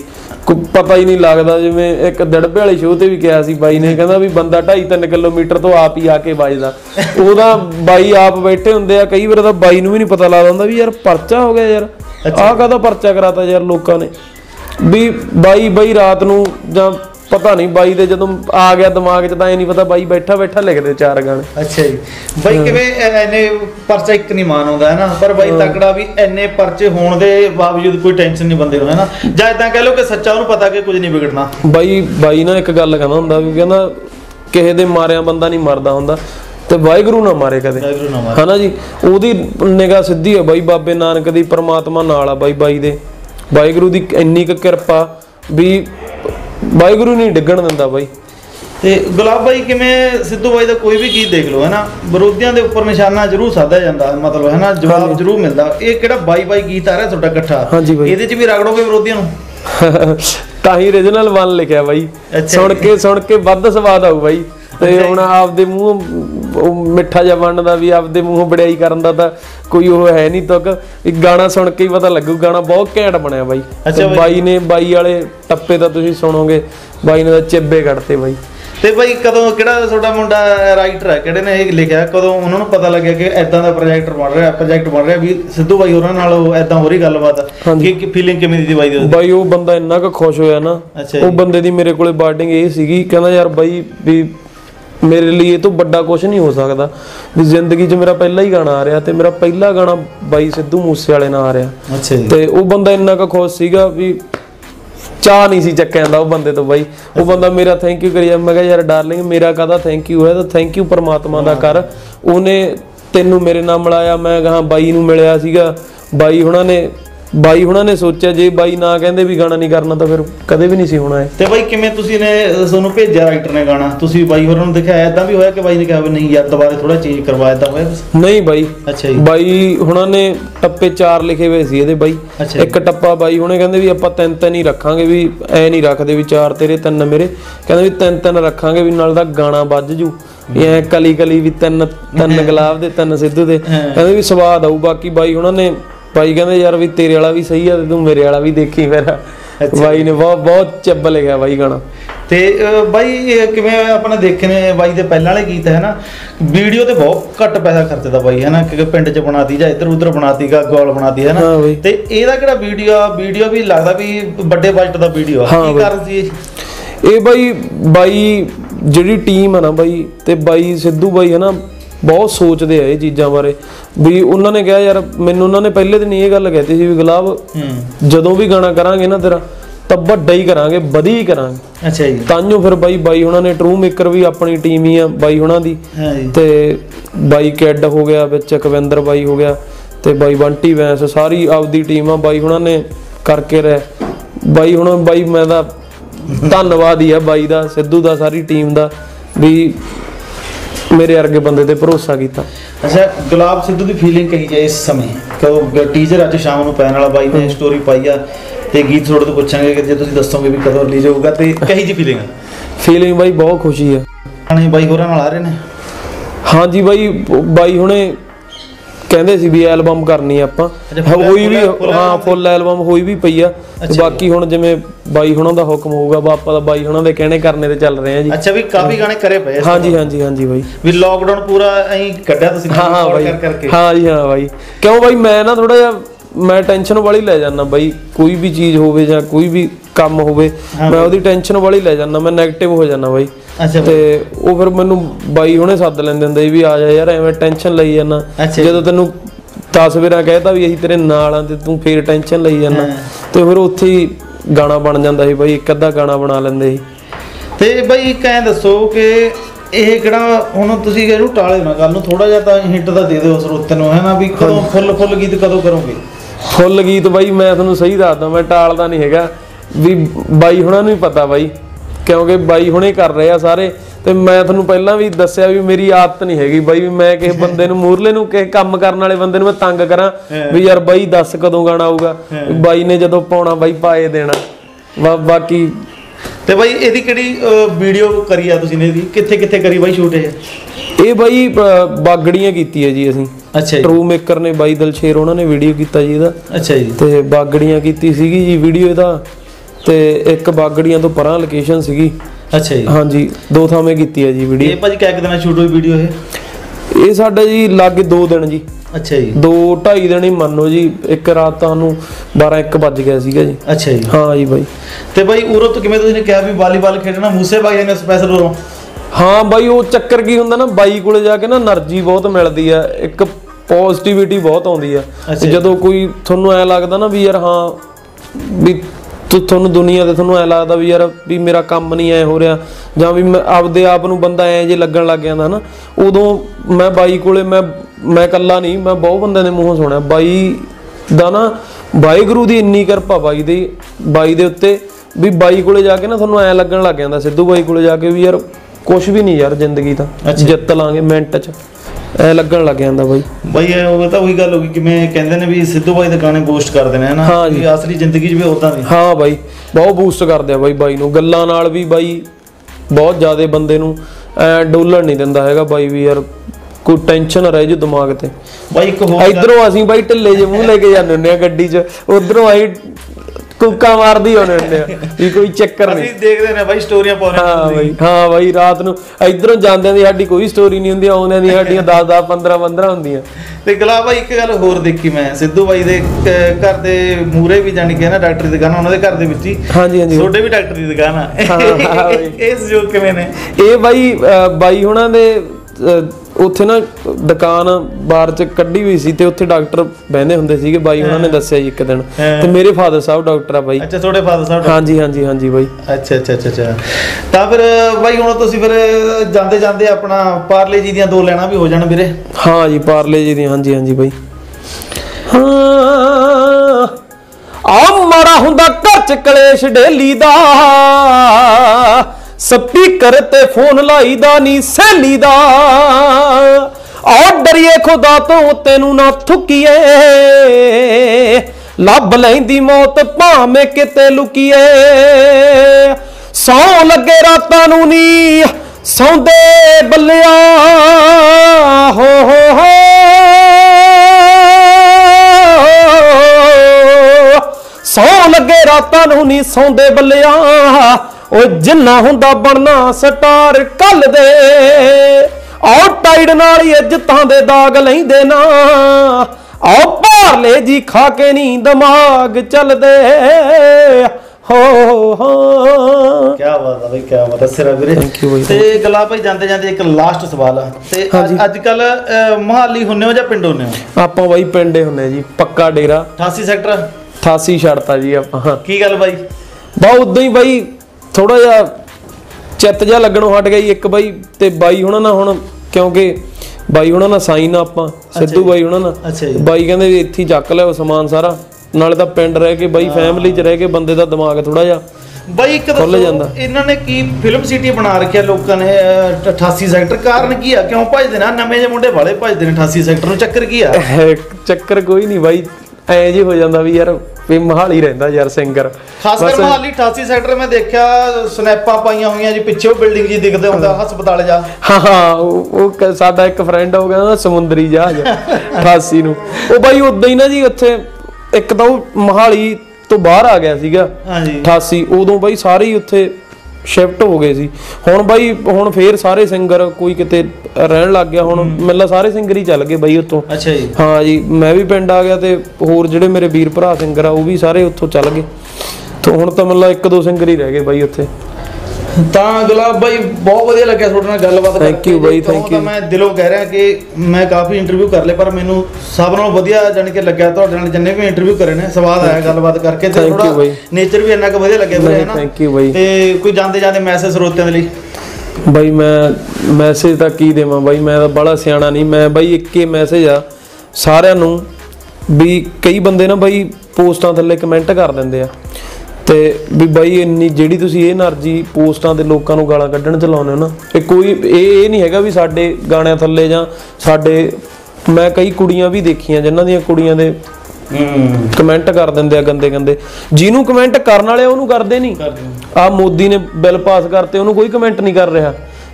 ਪਤਾ ਹੀ ਨਹੀਂ ਲੱਗਦਾ। ਜਿਵੇਂ ਇੱਕ ਦੜਬੇ ਵਾਲੇ ਸ਼ੋਅ ਤੇ ਵੀ ਕਿਹਾ ਸੀ ਬਾਈ ਨੇ, ਕਹਿੰਦਾ ਵੀ ਬੰਦਾ 2.5-3 ਕਿਲੋਮੀਟਰ ਤੋਂ ਆਪ ਹੀ ਆ ਕੇ ਵੱਜਦਾ, ਉਹਦਾ ਬਾਈ ਆਪ ਬੈਠੇ ਹੁੰਦੇ ਆ। ਕਈ ਵਾਰ ਤਾਂ ਬਾਈ ਨੂੰ ਵੀ ਨਹੀਂ ਪਤਾ ਲੱਗਦਾ ਹੁੰਦਾ ਵੀ ਯਾਰ ਪਰਚਾ ਹੋ ਗਿਆ ਯਾਰ ਆਹ ਕਾਹਦਾ ਪਰਚਾ ਕਰਾਤਾ ਯਾਰ ਲੋਕਾਂ ਨੇ। ਵੀ ਬਾਈ ਰਾਤ ਨੂੰ ਜਾਂ पता नहीं बाई दे जदों आ गया दिमाग च तां इह नहीं पता बाई बैठा बैठा लिखदे चार गाने। अच्छा जी बाई किवें इन्ने परचा एक नहीं मान आउंदा है ना, पर बाई तकड़ा भी इन्ने परचे होण दे बावजूद कोई टेंशन नहीं बंदे नूं है ना, जां इदां कह लो कि सच्चा उहनूं पता कि कुछ नहीं बिगड़ना। बाई बाई ना एक गल कहंदा हुंदा वी, कहंदा किसे दे मारिया बंदा नहीं मरदा हुंदा ते वाहिगुरू ना मारे कदे, है ना जी। ओहदी निगाह सीधी है बाई बाबे नानक दी, परमात्मा नाल आ बाई बाई दे, वाहिगुरू दी इन्नी क कृपा भी वाहिगुरू नहीं डिगण दिंदा बाई। ते गुलाब बाई किवें सिद्धू बाई दा कोई भी गीत देख लो है ना, विरोधियां दे उपर निशाना जरूर साधा जांदा, मतलब है ना जवाब जरूर मिलदा। इह किहड़ा बाई बाई गीत आ रहा तुहाडा इकट्ठा, इहदे च भी रगड़ोगे विरोधियां नूं? ताही ओरिजिनल वन लिखिया बाई, सुन के वध स्वाद आऊ बाई। ਤੇ ਹੁਣ ਆਪਦੇ ਮੂੰਹ ਮਿੱਠਾ ਜਿਹਾ ਬਣਦਾ ਵੀ ਆਪਦੇ ਮੂੰਹ ਬੜਾਈ ਕਰਨ ਦਾ ਤਾਂ ਕੋਈ ਉਹ ਹੈ ਨਹੀਂ, ਤੁਕ ਇੱਕ ਗਾਣਾ ਸੁਣ ਕੇ ਹੀ ਪਤਾ ਲੱਗੂ ਗਾਣਾ ਬਹੁਤ ਘੈਂਟ ਬਣਿਆ ਬਾਈ। ਬਾਈ ਨੇ ਬਾਈ ਵਾਲੇ ਟੱਪੇ ਤਾਂ ਤੁਸੀਂ ਸੁਣੋਗੇ, ਬਾਈ ਨੇ ਤਾਂ ਚਿੱਬੇ ਕੱਢਤੇ ਬਾਈ। ਤੇ ਬਾਈ ਕਦੋਂ ਕਿਹੜਾ ਤੁਹਾਡਾ ਮੁੰਡਾ ਰਾਈਟਰ ਹੈ, ਕਿਹੜੇ ਨੇ ਇਹ ਲਿਖਿਆ, ਕਦੋਂ ਉਹਨਾਂ ਨੂੰ ਪਤਾ ਲੱਗਿਆ ਕਿ ਐਦਾਂ ਦਾ ਪ੍ਰੋਜੈਕਟ ਬਣ ਰਿਹਾ ਵੀ ਸਿੱਧੂ ਬਾਈ ਉਹਨਾਂ ਨਾਲ ਉਹ ਐਦਾਂ ਹੋ ਰਹੀ ਗੱਲਬਾਤ, ਕਿ ਫੀਲਿੰਗ ਕਿਵੇਂ ਦੀ ਬਾਈ ਦੀ? ਬਾਈ ਉਹ ਬੰਦਾ ਇੰਨਾ ਕੁ ਖੁਸ਼ ਹੋਇਆ ਨਾ, ਉਹ ਬੰਦੇ ਦੀ ਮੇਰੇ ਕੋਲੇ ਬਾਰਡਿੰਗ ਇਹ ਸੀਗੀ, ਕਹਿੰਦਾ ਯਾਰ ਬਾਈ ਵੀ मेरे लिए तो बड़ा कुछ नहीं हो सकता भी, जिंदगी च मेरा पहला ही गाना आ रहा ते मेरा पहला गाना बाई सिद्धू मूसे वाले नाल आ रहा। अच्छा ते वो बंदा इन्ना का खुश सीगा भी चाह नहीं सी चक्किया दा वो बंदे तो बाई। वो बंदा मेरा थैंक यू करिया, मैं कहा यार डार्लिंग मेरा कादा थैंक यू है, तो थैंक यू परमात्मा दा कर, ओने तैनू मेरे नाल मिलाया। मैं कहा बाई नू मिलिया सीगा, बाई हुणा ने सोचा जे बाई ना कहंदे भी गाना नहीं करना तो फिर कदे भी नहीं सी होना है। ते बाई किवें तुसीं ने सोनू भेजिया राइटर ने गाना, तुसीं बाई होरां नूं दिखाया, इदां भी होया कि बाई ने कहा नहीं यार दोबारा थोड़ा चेंज करवाया तां होया? नहीं बाई। अच्छा जी बाई हुणा ने टप्पे 4 लिखे हुए सी इहदे बाई। एक टप्पा बाई हुणे कहंदे भी आपां 3-3 ही रखांगे, भी ऐ नहीं रखदे भी 4 तेरे 3 मेरे, कहंदे भी 3-3 रखांगे भी नाल दा गाना वज जू, ਐ ਕਲੀ ਵੀ 3-3 ਗੁਲਾਬ ਦੇ 3 ਸਿੱਧੂ ਦੇ, ਕਹਿੰਦੇ ਵੀ ਸਵਾਦ ਆਊ। ਬਾਕੀ ਬਾਈ ਹੁਣਾਂ ਨੇ भाई कहते यार भी तेरे वाला भी सही है, तू मेरे वाला भी देखी मेरा। अच्छा। भाई ने बहुत चब्बल गया भाई गाना। ते भाई किवें अपना देखने भाई दे पहले वाले गीत है ना, वीडियो ते बहुत घट पैसा खर्चदा भाई है ना, क्योंकि पिंड च बनाती जा इधर उधर बनाती गा गोल बनाती है ना। ते एदा किहड़ा वीडियो भी लगदा भी बड़े बजट दा वीडियो है, की कर सी ए भाई जिहड़ी टीम है ना भाई, ते भाई सिद्धू भाई है ना बहुत सोचते है ये चीज़ों बारे भी। उन्होंने कहा यार मैनूं उन्होंने पहले दिन ये गल कहती सी गुलाब जदों भी गाना करांगे ना तेरा तब वड्डा ही करांगे, वधी ही करांगे। अच्छा जी ताइयों फिर बाई हुणां ने ट्रू मेकर भी अपनी टीम ही आ बाई हुणां दी, ते बाई कैड हो गया विच, कविंदर बाई हो गया, ते बाई बंटी वैंस, सारी आपदी टीम आ बाई हुणां ने करके रह बाई हुणां बाई मैं तां धन्नवाद ही आ बाई दा, सिद्धू दा, सारी टीम दा भी मेरे अर्गे बंदे ते भरोसा कीता। अच्छा गुलाब सिद्धू दी फीलिंग कही जाए इस समय, क्यों टीजर अज शाम नूं पैन वाला बाई ने स्टोरी पाई आ, ते गीत थोड़े तो पुछांगे कि जे तुसीं दसोगे भी कदों रिलीज होगा, ते कही जी फीलिंग? फीलिंग बाई बहुत खुशी है। गाने बाई होरां नाल आ रहे ने? हाँ जी बाई हुणे ਕਹਿੰਦੇ ਸੀ ਵੀ ਐਲਬਮ ਕਰਨੀ ਆਪਾਂ, ਹੋਈ ਵੀ ਹਾਂ ਫੁੱਲ ਐਲਬਮ ਹੋਈ ਵੀ ਪਈ ਆ, ਬਾਕੀ ਹੁਣ ਜਿਵੇਂ ਬਾਈ ਹੁਣਾਂ ਦਾ ਹੁਕਮ ਹੋਊਗਾ ਆਪਾਂ ਦਾ ਬਾਈ ਹੁਣਾਂ ਦੇ ਕਹਿਣੇ ਕਰਨੇ ਤੇ ਚੱਲ ਰਹੇ ਆ ਜੀ। ਅੱਛਾ ਵੀ ਕਾਫੀ ਗਾਣੇ ਕਰੇ ਪਏ ਆ? ਹਾਂਜੀ ਬਾਈ ਵੀ ਲੋਕਡਾਊਨ ਪੂਰਾ ਐਂ ਕੱਢਿਆ ਤੁਸੀਂ ਕਰ ਕਰਕੇ? ਹਾਂ ਬਾਈ ਕਿਉਂ ਬਾਈ ਮੈਂ ਨਾ ਥੋੜਾ ਜਿਹਾ ਮੈਂ ਟੈਨਸ਼ਨ ਵਾਲੀ ਲੈ ਜਾਂਦਾ ਬਾਈ, ਕੋਈ ਵੀ ਚੀਜ਼ ਹੋਵੇ ਜਾਂ ਕੋਈ ਵੀ ਕੰਮ ਹੋਵੇ ਮੈਂ ਉਹਦੀ ਟੈਨਸ਼ਨ ਵਾਲੀ ਲੈ ਜਾਂਦਾ, ਮੈਂ ਨੈਗੇਟਿਵ ਹੋ ਜਾਂਦਾ ਬਾਈ। ਤੇ ਉਹ ਫਿਰ ਮੈਨੂੰ ਬਾਈ ਹੁਣੇ ਸੱਦ ਲੈਂਦੇ ਹੁੰਦੇ ਵੀ ਆ ਜਾ ਯਾਰ ਐਵੇਂ ਟੈਨਸ਼ਨ ਲਈ ਜਾਂਦਾ, ਜਦੋਂ ਤੈਨੂੰ 10 ਵਾਰਾਂ ਕਹਿਤਾ ਵੀ ਅਸੀਂ ਤੇਰੇ ਨਾਲ ਆ ਤੇ ਤੂੰ ਫੇਰ ਟੈਨਸ਼ਨ ਲਈ ਜਾਂਦਾ, ਤੇ ਫਿਰ ਉੱਥੇ ਹੀ ਗਾਣਾ ਬਣ ਜਾਂਦਾ ਸੀ ਬਾਈ, ਇੱਕ ਅੱਧਾ ਗਾਣਾ ਬਣਾ ਲੈਂਦੇ ਸੀ। ਤੇ ਬਾਈ ਕਹਿ ਦੱਸੋ ਕਿ ਇਹ ਕਿਹੜਾ ਹੁਣ ਤੁਸੀਂ ਇਹਨੂੰ ਟਾਲੇ ਨਾ ਗੱਲ ਨੂੰ ਥੋੜਾ ਜਿਹਾ ਤਾਂ ਹਿੱਟ ਦਾ ਦੇ ਦਿਓ ਸਰੋਤ ਨੂੰ ਹੈ ਨਾ, ਵੀ ਕਦੋਂ ਫੁੱਲ ਗੀਤ ਕਦੋਂ ਕਰੋਗੇ? ਫੁੱਲ ਗੀਤ ਬਾਈ ਮੈਂ ਤੁਹਾਨੂੰ ਸਹੀ ਦੱਸਦਾ ਮੈਂ ਟਾਲਦਾ ਨਹੀਂ ਹੈਗਾ ਵੀ, ਬਾਈ ਹੁਣਾਂ ਨੂੰ ਹੀ ਪਤਾ ਬਾਈ, क्योंकि बाई हुणे कर रहे हैं सारे, तो मैं तुहानू पहलां भी दस्सिया भी मेरी आदत नहीं हैगी बाई भी मैं किसी बंदे नू मूरले नू किसी काम करन वाले बंदे नू मैं तंग करां भी यार बाई दस कदों गाना आऊगा, बाई ने जदों पाउणा बाई पाए देना। बाकी ते बाई इहदी किहड़ी वीडियो करी आ तुसीं ने, इहदी कित्थे करी बाई शूट? ਇਹ ਬਾਈ ਬਾਗੜੀਆਂ ਕੀਤੀ ਹੈ ਜੀ ਅਸੀਂ। ਅੱਛਾ ਜੀ ਟਰੂ ਮੇਕਰ ਨੇ ਬਾਈ ਦਲਸ਼ੇਰ ਉਹਨਾਂ ਨੇ ਵੀਡੀਓ ਕੀਤਾ ਜੀ ਇਹਦਾ। ਅੱਛਾ ਜੀ ਤੇ ਬਾਗੜੀਆਂ ਕੀਤੀ ਸੀਗੀ ਜੀ ਵੀਡੀਓ ਇਹਦਾ, ਤੇ ਇੱਕ ਬਾਗੜੀਆਂ ਤੋਂ ਪਰਾਂ ਲੋਕੇਸ਼ਨ ਸੀਗੀ। ਅੱਛਾ ਜੀ ਹਾਂਜੀ 2 ਥਾਵੇਂ ਕੀਤੀ ਹੈ ਜੀ ਵੀਡੀਓ। ਇਹ ਭਾਜੀ ਕਿੰਨੇ ਦਿਨਾਂ ਸ਼ੂਟ ਹੋਈ ਵੀਡੀਓ ਇਹ? ਇਹ ਸਾਡਾ ਜੀ ਲੱਗੇ 2 ਦਿਨ ਜੀ। अच्छा जी, दो ढाई दिन ही मानो जी, एक रात तो 12-1 बज गया जी। अच्छा जी, हाँ जी बाई। तो बाई उरो तो किमें तुसीं कहा भी वालीबाल खेडना मूसे बाई ने स्पैशल उरो? हाँ बाई वो चक्कर की हुंदा ना, बाई कोले जाके ना एनर्जी बहुत मिलती है, एक पॉजिटिविटी बहुत आउंदी है। जदों कोई तुहानूं ऐ लगदा ना भी यार हाँ भी ਤੁਹਾਨੂੰ ਦੁਨੀਆ ਤੇ ਤੁਹਾਨੂੰ ਐ ਲੱਗਦਾ ਵੀ ਯਾਰ ਵੀ ਮੇਰਾ ਕੰਮ ਨਹੀਂ ਐ ਹੋ ਰਿਹਾ ਜਾਂ ਵੀ ਆਪਦੇ ਆਪ ਨੂੰ ਬੰਦਾ ਐ ਜੇ ਲੱਗਣ ਲੱਗ ਜਾਂਦਾ ਹਨਾ, ਉਦੋਂ ਮੈਂ ਬਾਈ ਕੋਲੇ ਮੈਂ ਇਕੱਲਾ ਨਹੀਂ, ਮੈਂ ਬਹੁਤ ਬੰਦਿਆਂ ਦੇ ਮੂੰਹੋਂ ਸੁਣਿਆ ਬਾਈ ਦਾ ਨਾ, ਵਾਹਿਗੁਰੂ ਦੀ ਇੰਨੀ ਕਿਰਪਾ ਬਾਈ ਦੇ ਉੱਤੇ ਵੀ ਬਾਈ ਕੋਲੇ ਜਾ ਕੇ ਨਾ ਤੁਹਾਨੂੰ ਐ ਲੱਗਣ ਲੱਗ ਜਾਂਦਾ ਸਿੱਧੂ ਬਾਈ ਕੋਲੇ ਜਾ ਕੇ ਵੀ ਯਾਰ ਕੁਛ ਵੀ ਨਹੀਂ ਯਾਰ ਜ਼ਿੰਦਗੀ ਤਾਂ ਜਿੱਤ ਲਾਂਗੇ ਮਿੰਟ 'ਚ ਐ ਲੱਗਣ ਲੱਗ ਜਾਂਦਾ ਬਾਈ। ਬਾਈ ਉਹ ਤਾਂ ਉਹੀ ਗੱਲ ਹੋ ਗਈ ਕਿ ਮੈਂ ਕਹਿੰਦੇ ਨੇ ਵੀ ਸਿੱਧੂ ਬਾਈ ਦੇ ਗਾਣੇ ਬੂਸਟ ਕਰਦੇ ਨੇ ਹਨਾ, ਕਿ ਅਸਲੀ ਜ਼ਿੰਦਗੀ 'ਚ ਵੀ ਉਦਾਂ ਨਹੀਂ। ਹਾਂ ਬਾਈ ਬਹੁਤ ਬੂਸਟ ਕਰਦੇ ਆ ਬਾਈ ਨੂੰ ਗੱਲਾਂ ਨਾਲ ਵੀ, ਬਾਈ ਬਹੁਤ ਜ਼ਿਆਦਾ ਬੰਦੇ ਨੂੰ ਡੋਲਣ ਨਹੀਂ ਦਿੰਦਾ ਹੈਗਾ ਬਾਈ ਵੀ ਯਾਰ ਕੋਈ ਟੈਨਸ਼ਨ ਰਹਿ ਜੋ ਦਿਮਾਗ ਤੇ। ਬਾਈ ਇੱਕ ਹੋਰ ਇਧਰੋਂ ਅਸੀਂ ਬਾਈ ਢਿੱਲੇ ਜਿਹੇ ਮੂੰਹ ਲੈ ਕੇ ਜਾਂਦੇ ਹੁੰਦੇ ਆ ਗੱਡੀ 'ਚ, ਉਧਰੋਂ ਆਈ ਕੁੱਕਾ ਮਾਰਦੀ ਹੋਣੇ ਹੁੰਦੇ ਆ ਵੀ ਕੋਈ ਚੱਕਰ ਨਹੀਂ। ਅਸੀਂ ਦੇਖਦੇ ਨੇ ਬਾਈ ਸਟੋਰੀਆਂ ਪਾਉਂਦੇ ਹਾਂ। ਹਾਂ ਬਾਈ ਰਾਤ ਨੂੰ ਇਧਰੋਂ ਜਾਂਦਿਆਂ ਦੀ ਸਾਡੀ ਕੋਈ ਸਟੋਰੀ ਨਹੀਂ ਹੁੰਦੀ, ਆਉਂਦਿਆਂ ਦੀ ਸਾਡੀਆਂ 10-10 15 ਹੁੰਦੀਆਂ। ਤੇ ਗੁਲਾਬ ਬਾਈ ਇੱਕ ਗੱਲ ਹੋਰ ਦੇਖੀ ਮੈਂ, ਸਿੱਧੂ ਬਾਈ ਦੇ ਘਰ ਦੇ ਮੂਹਰੇ ਵੀ ਜਾਣੀ ਕਿ ਨਾ ਡਾਕਟਰ ਦੀ ਦੁਕਾਨ, ਉਹਨਾਂ ਦੇ ਘਰ ਦੇ ਵਿੱਚ ਹੀ। ਹਾਂਜੀ ਤੁਹਾਡੇ ਵੀ ਡਾਕਟਰ ਦੀ ਦੁਕਾਨ ਆ, ਇਹ ਸਹਿਯੋਗ ਕਿਵੇਂ ਨੇ? ਇਹ ਬਾਈ ਉਹਨਾਂ ਦੇ ਉੱਥੇ ਨਾ ਦੁਕਾਨ ਬਾਰ ਚ ਕੱਢੀ ਹੋਈ ਸੀ ਤੇ ਉੱਥੇ ਡਾਕਟਰ ਬਹਿੰਦੇ ਹੁੰਦੇ ਸੀਗੇ ਬਾਈ ਉਹਨਾਂ ਨੇ ਦੱਸਿਆ ਜੀ ਇੱਕ ਦਿਨ। ਤੇ ਮੇਰੇ ਫਾਦਰ ਸਾਹਿਬ ਡਾਕਟਰ ਆ ਬਾਈ। ਅੱਛਾ ਤੁਹਾਡੇ ਫਾਦਰ ਸਾਹਿਬ? ਹਾਂਜੀ ਬਾਈ। ਅੱਛਾ ਤਾਂ ਫਿਰ ਬਾਈ ਹੁਣ ਤੁਸੀਂ ਫਿਰ ਜਾਂਦੇ ਆਪਣਾ ਪਾਰਲੇ ਜੀ ਦੀਆਂ 2 ਲੈਣਾ ਵੀ ਹੋ ਜਾਣ ਵੀਰੇ? ਹਾਂ ਜੀ ਪਾਰਲੇ ਜੀ ਦੀਆਂ। ਹਾਂਜੀ ਬਾਈ। ਹਾਂ ਆ ਮਾੜਾ ਹੁੰਦਾ ਘਰ ਚ ਕਲੇਸ਼ ਡੇਲੀ ਦਾ, स्पीकर ते फोन लाई दा नी सैली दा, और डरिए खुदा तो तेनू ना थुकीए, लभ लैंदी मौत भावें किते लुकीए, सौ लगे रातां नू नी सौंदे बल्लिया, हो सौ लगे रातां नू नी सौंदे बल्लिया, ਉਹ ਜਿੰਨਾ ਹੁੰਦਾ ਬਣਨਾ ਸਟਾਰ ਕੱਲ ਦੇ, ਆਉ ਟਾਈਡ ਨਾਲ ਇੱਜ਼ਤਾਂ ਦੇ ਦਾਗ ਲੈਂਦੇ ਨਾ, ਆਉ ਭਾਰਲੇ ਜੀ ਖਾ ਕੇ ਨਹੀਂ ਦਿਮਾਗ ਚੱਲਦੇ। ਹੋ ਕੀ ਬਾਤ ਆ ਬਈ, ਕੀ ਬਾਤ ਆ ਸਿਰਾ ਵੀਰੇ। ਤੇ ਗੁਲਾਬ ਭਾਈ ਜਾਂਦੇ ਇੱਕ ਲਾਸਟ ਸਵਾਲ ਆ, ਤੇ ਅੱਜ ਕੱਲ ਮੁਹਾਲੀ ਹੁੰਨੇ ਹੋ ਜਾਂ ਪਿੰਡ ਹੁੰਨੇ ਹੋ? ਆਪਾਂ ਬਾਈ ਪਿੰਡੇ ਹੁੰਨੇ ਜੀ, ਪੱਕਾ ਡੇਰਾ 88 ਸੈਕਟਰ 88 ਛੱਡਤਾ ਜੀ ਆਪਾਂ। ਕੀ ਗੱਲ ਬਾਈ? ਬਾਈ ਉਦਾਂ ਹੀ ਬਾਈ ਥੋੜਾ ਜਿਹਾ ਚਿੱਤ ਜਿਹਾ ਲੱਗਣੋਂ ਹਟ ਗਈ ਇੱਕ ਬਾਈ ਤੇ ਬਾਈ ਉਹਨਾਂ ਨਾਲ ਹੁਣ, ਕਿਉਂਕਿ ਬਾਈ ਉਹਨਾਂ ਨਾਲ ਸਾਈਨ ਆਪਾਂ ਸਿੱਧੂ ਬਾਈ ਉਹਨਾਂ ਨਾਲ, ਬਾਈ ਕਹਿੰਦੇ ਵੀ ਇੱਥੇ ਚੱਕ ਲਿਆ ਉਹ ਸਮਾਨ ਸਾਰਾ, ਨਾਲੇ ਤਾਂ ਪਿੰਡ ਰਹਿ ਕੇ ਬਾਈ ਫੈਮਿਲੀ 'ਚ ਰਹਿ ਕੇ ਬੰਦੇ ਦਾ ਦਿਮਾਗ ਥੋੜਾ ਜਿਹਾ ਬਾਈ ਇੱਕ ਖੁੱਲ ਜਾਂਦਾ। ਇਹਨਾਂ ਨੇ ਕੀ ਫਿਲਮ ਸਿਟੀ ਬਣਾ ਰੱਖਿਆ ਲੋਕਾਂ ਨੇ 88 ਸੈਕਟਰ, ਕਾਰਨ ਕੀ ਆ ਕਿਉਂ ਭੱਜਦੇ ਨੇ ਨਵੇਂ ਜਿਹੇ ਮੁੰਡੇ ਵਾਲੇ ਭੱਜਦੇ ਨੇ 88 ਸੈਕਟਰ ਨੂੰ, ਚੱਕਰ ਕੀ ਆ? ਚੱਕਰ ਕੋਈ ਨਹੀਂ ਬਾਈ, ਐ ਜੀ ਹੋ ਜਾਂਦਾ ਵੀ ਯਾਰ ਵੀ ਮਹਾਲੀ ਰਹਿੰਦਾ ਯਾਰ ਸਿੰਗਰ, ਖਾਸ ਕਰ ਮਹਾਲੀ 88 ਸੈਕਟਰ। ਮੈਂ ਦੇਖਿਆ ਸਨੈਪਾਂ ਪਾਈਆਂ ਹੋਈਆਂ ਜੀ, ਪਿੱਛੇ ਉਹ ਬਿਲਡਿੰਗ ਜੀ ਦਿਖਦੇ ਹੁੰਦਾ ਹਸਪਤਾਲ ਜਾ। ਹਾਂ ਉਹ ਸਾਡਾ ਇੱਕ ਫਰੈਂਡ ਹੋ ਗਿਆ ਸਮੁੰਦਰੀ ਜਹਾਜ਼ 88 ਨੂੰ, ਉਹ ਬਾਈ ਉਦਾਂ ਹੀ ਨਾ ਜੀ ਉੱਥੇ ਇੱਕ ਤਾਂ ਉਹ ਮਹਾਲੀ ਤੋਂ ਬਾਹਰ ਆ ਗਿਆ ਸੀਗਾ 88 ਉਦੋਂ ਬਾਈ ਸਾਰੇ ਹੀ ਉੱਥੇ ਸ਼ਿਫਟ ਹੋ ਗਏ ਸੀ। ਹੁਣ ਬਾਈ ਹੁਣ ਫੇਰ ਸਾਰੇ ਸਿੰਗਰ ਕੋਈ ਕਿਤੇ ਰਹਿਣ ਲੱਗ ਗਿਆ, ਹੁਣ ਮਤਲਬ ਸਾਰੇ ਸਿੰਗਰ ਹੀ ਚੱਲ ਗਏ ਬਾਈ ਉੱਥੋਂ। ਅੱਛਾ ਜੀ। ਹਾਂ ਜੀ ਮੈਂ ਵੀ ਪਿੰਡ ਆ ਗਿਆ ਤੇ ਹੋਰ ਜਿਹੜੇ ਮੇਰੇ ਵੀਰ ਭਰਾ ਸਿੰਗਰ ਆ ਉਹ ਵੀ ਸਾਰੇ ਉੱਥੋਂ ਚੱਲ ਗਏ, ਤੇ ਹੁਣ ਤਾਂ ਮਤਲਬ 1-2 ਸਿੰਗਰ ਹੀ ਰਹਿ ਗਏ ਬਾਈ ਉੱਥੇ। ਤਾਂ ਗੁਲਾਬ ਬਾਈ ਬਹੁਤ ਵਧੀਆ ਲੱਗਿਆ ਤੁਹਾਡੇ ਨਾਲ ਗੱਲਬਾਤ। ਥੈਂਕ ਯੂ ਬਾਈ, ਥੈਂਕ ਯੂ। ਮੈਂ ਦਿਲੋਂ ਕਹਿ ਰਿਹਾ ਕਿ ਮੈਂ ਕਾਫੀ ਇੰਟਰਵਿਊ ਕਰ ਲਏ ਪਰ ਮੈਨੂੰ ਸਭ ਨਾਲੋਂ ਵਧੀਆ ਜਾਣੀ ਕਿ ਲੱਗਿਆ ਤੁਹਾਡੇ ਨਾਲ ਜਿੰਨੇ ਵੀ ਇੰਟਰਵਿਊ ਕਰੇ ਨੇ, ਸਵਾਦ ਆਇਆ ਗੱਲਬਾਤ ਕਰਕੇ ਤੇ ਥੋੜਾ ਨੇਚਰ ਵੀ ਇੰਨਾ ਕੁ ਵਧੀਆ ਲੱਗਿਆ ਵੀਰੇ ਹੈ ਨਾ। ਥੈਂਕ ਯੂ ਬਾਈ। ਤੇ ਕੋਈ ਜਾਂਦੇ ਮੈਸੇਜ ਸਰੋਤਿਆਂ ਦੇ ਲਈ? ਬਾਈ ਮੈਂ ਮੈਸੇਜ ਤਾਂ ਕੀ ਦੇਵਾਂ ਬਾਈ, ਮੈਂ ਤਾਂ ਬੜਾ ਸਿਆਣਾ ਨਹੀਂ, ਮੈਂ ਬਾਈ ਇੱਕ ਹੀ ਮੈਸੇਜ ਆ ਸਾਰਿਆਂ ਨੂੰ ਵੀ, ਕਈ ਬੰਦੇ ਨਾ ਬਾਈ ਪੋਸਟਾਂ ਥੱਲੇ ਕਮੈਂਟ ਕਰ ਦਿੰਦੇ ਆ ਤੇ ਵੀ ਬਾਈ ਇੰਨੀ ਜਿਹੜੀ ਤੁਸੀਂ ਇਹ ਐਨਰਜੀ ਪੋਸਟਾਂ ਦੇ ਲੋਕਾਂ ਨੂੰ ਗਾਲਾਂ ਕੱਢਣ ਚ ਲਾਉਂਦੇ ਹੋ ਨਾ, ਇਹ ਕੋਈ ਇਹ ਨਹੀਂ ਹੈਗਾ ਵੀ ਸਾਡੇ ਗਾਣਿਆਂ ਥੱਲੇ ਜਾਂ ਸਾਡੇ, ਮੈਂ ਕਈ ਕੁੜੀਆਂ ਵੀ ਦੇਖੀਆਂ ਜਿਨ੍ਹਾਂ ਦੀਆਂ ਕੁੜੀਆਂ ਦੇ ਕਮੈਂਟ ਕਰ ਦਿੰਦੇ ਆ ਗੰਦੇ, ਜਿਹਨੂੰ ਕਮੈਂਟ ਕਰਨ ਵਾਲੇ ਉਹਨੂੰ ਕਰਦੇ ਨਹੀਂ। ਆ ਮੋਦੀ ਨੇ ਬਿੱਲ ਪਾਸ ਕਰਤੇ, ਉਹਨੂੰ ਕੋਈ ਕਮੈਂਟ ਨਹੀਂ ਕਰ ਰਿਹਾ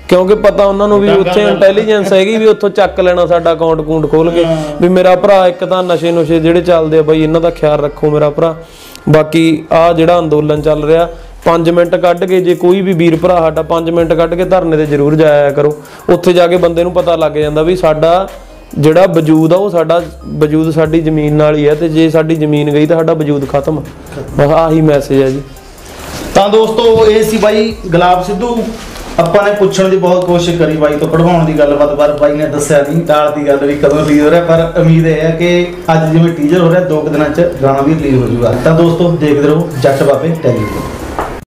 ਕਿਉਂਕਿ ਪਤਾ ਉਹਨਾਂ ਨੂੰ ਵੀ ਉੱਥੇ ਇੰਟੈਲੀਜੈਂਸ ਹੈਗੀ ਵੀ ਉੱਥੋਂ ਚੱਕ ਲੈਣਾ ਸਾਡਾ ਅਕਾਊਂਟ ਅਕਾਊਂਟ ਖੋਲ ਕੇ। ਵੀ ਮੇਰਾ ਭਰਾ ਇੱਕ ਤਾਂ ਨਸ਼ੇ ਜਿਹੜੇ ਚੱਲਦੇ ਆ ਬਾਈ ਇਹਨਾਂ ਦਾ ਖਿਆਲ ਰੱਖੋ ਮੇਰਾ ਭਰਾ, ਬਾਕੀ ਆ ਜਿਹੜਾ ਅੰਦੋਲਨ ਚੱਲ ਰਿਹਾ 5 ਮਿੰਟ ਕੱਢ ਕੇ ਜੇ ਕੋਈ ਵੀ ਵੀਰ ਭਰਾ ਸਾਡਾ 5 ਮਿੰਟ ਕੱਢ ਕੇ ਧਰਨੇ ਤੇ ਜ਼ਰੂਰ ਜਾਇਆ ਕਰੋ, ਉੱਥੇ ਜਾ ਕੇ ਬੰਦੇ ਨੂੰ ਪਤਾ ਲੱਗ ਜਾਂਦਾ ਵੀ ਸਾਡਾ जिहड़ा वजूद आ वो साडा वजूद साडी जमीन नाल ही है ते जे साडी जमीन गई तो साडा वजूद खत्म। आही मैसेज है जी। तो दोस्तों ये सी बाई गुलाब सिद्धू। ਆਪਾਂ ਨੇ ਪੁੱਛਣ ਦੀ ਬਹੁਤ ਕੋਸ਼ਿਸ਼ ਕਰੀ ਬਾਈ ਤੋਂ ਪੜਵਾਉਣ ਦੀ ਗੱਲਬਾਤ ਪਰ ਬਾਈ ਨੇ ਦੱਸਿਆ ਨਹੀਂ ਟਾਲ ਦੀ ਗੱਲ ਵੀ ਕਦੋਂ ਰਿਲੀਜ਼ ਹੋ ਰਿਹਾ, ਪਰ ਉਮੀਦ ਇਹ ਹੈ ਕਿ ਅੱਜ ਜਿਵੇਂ ਟੀਜ਼ਰ ਹੋ ਰਿਹਾ 2 ਦਿਨਾਂ ਚ ਗਾਣਾ ਵੀ ਰਿਲੀਜ਼ ਹੋ ਜੂਗਾ। ਤਾਂ ਦੋਸਤੋ ਦੇਖਦੇ ਰਹੋ ਜੱਟ ਬਾਬੇ ਟੈਲੀਵਿਜ਼ਨ।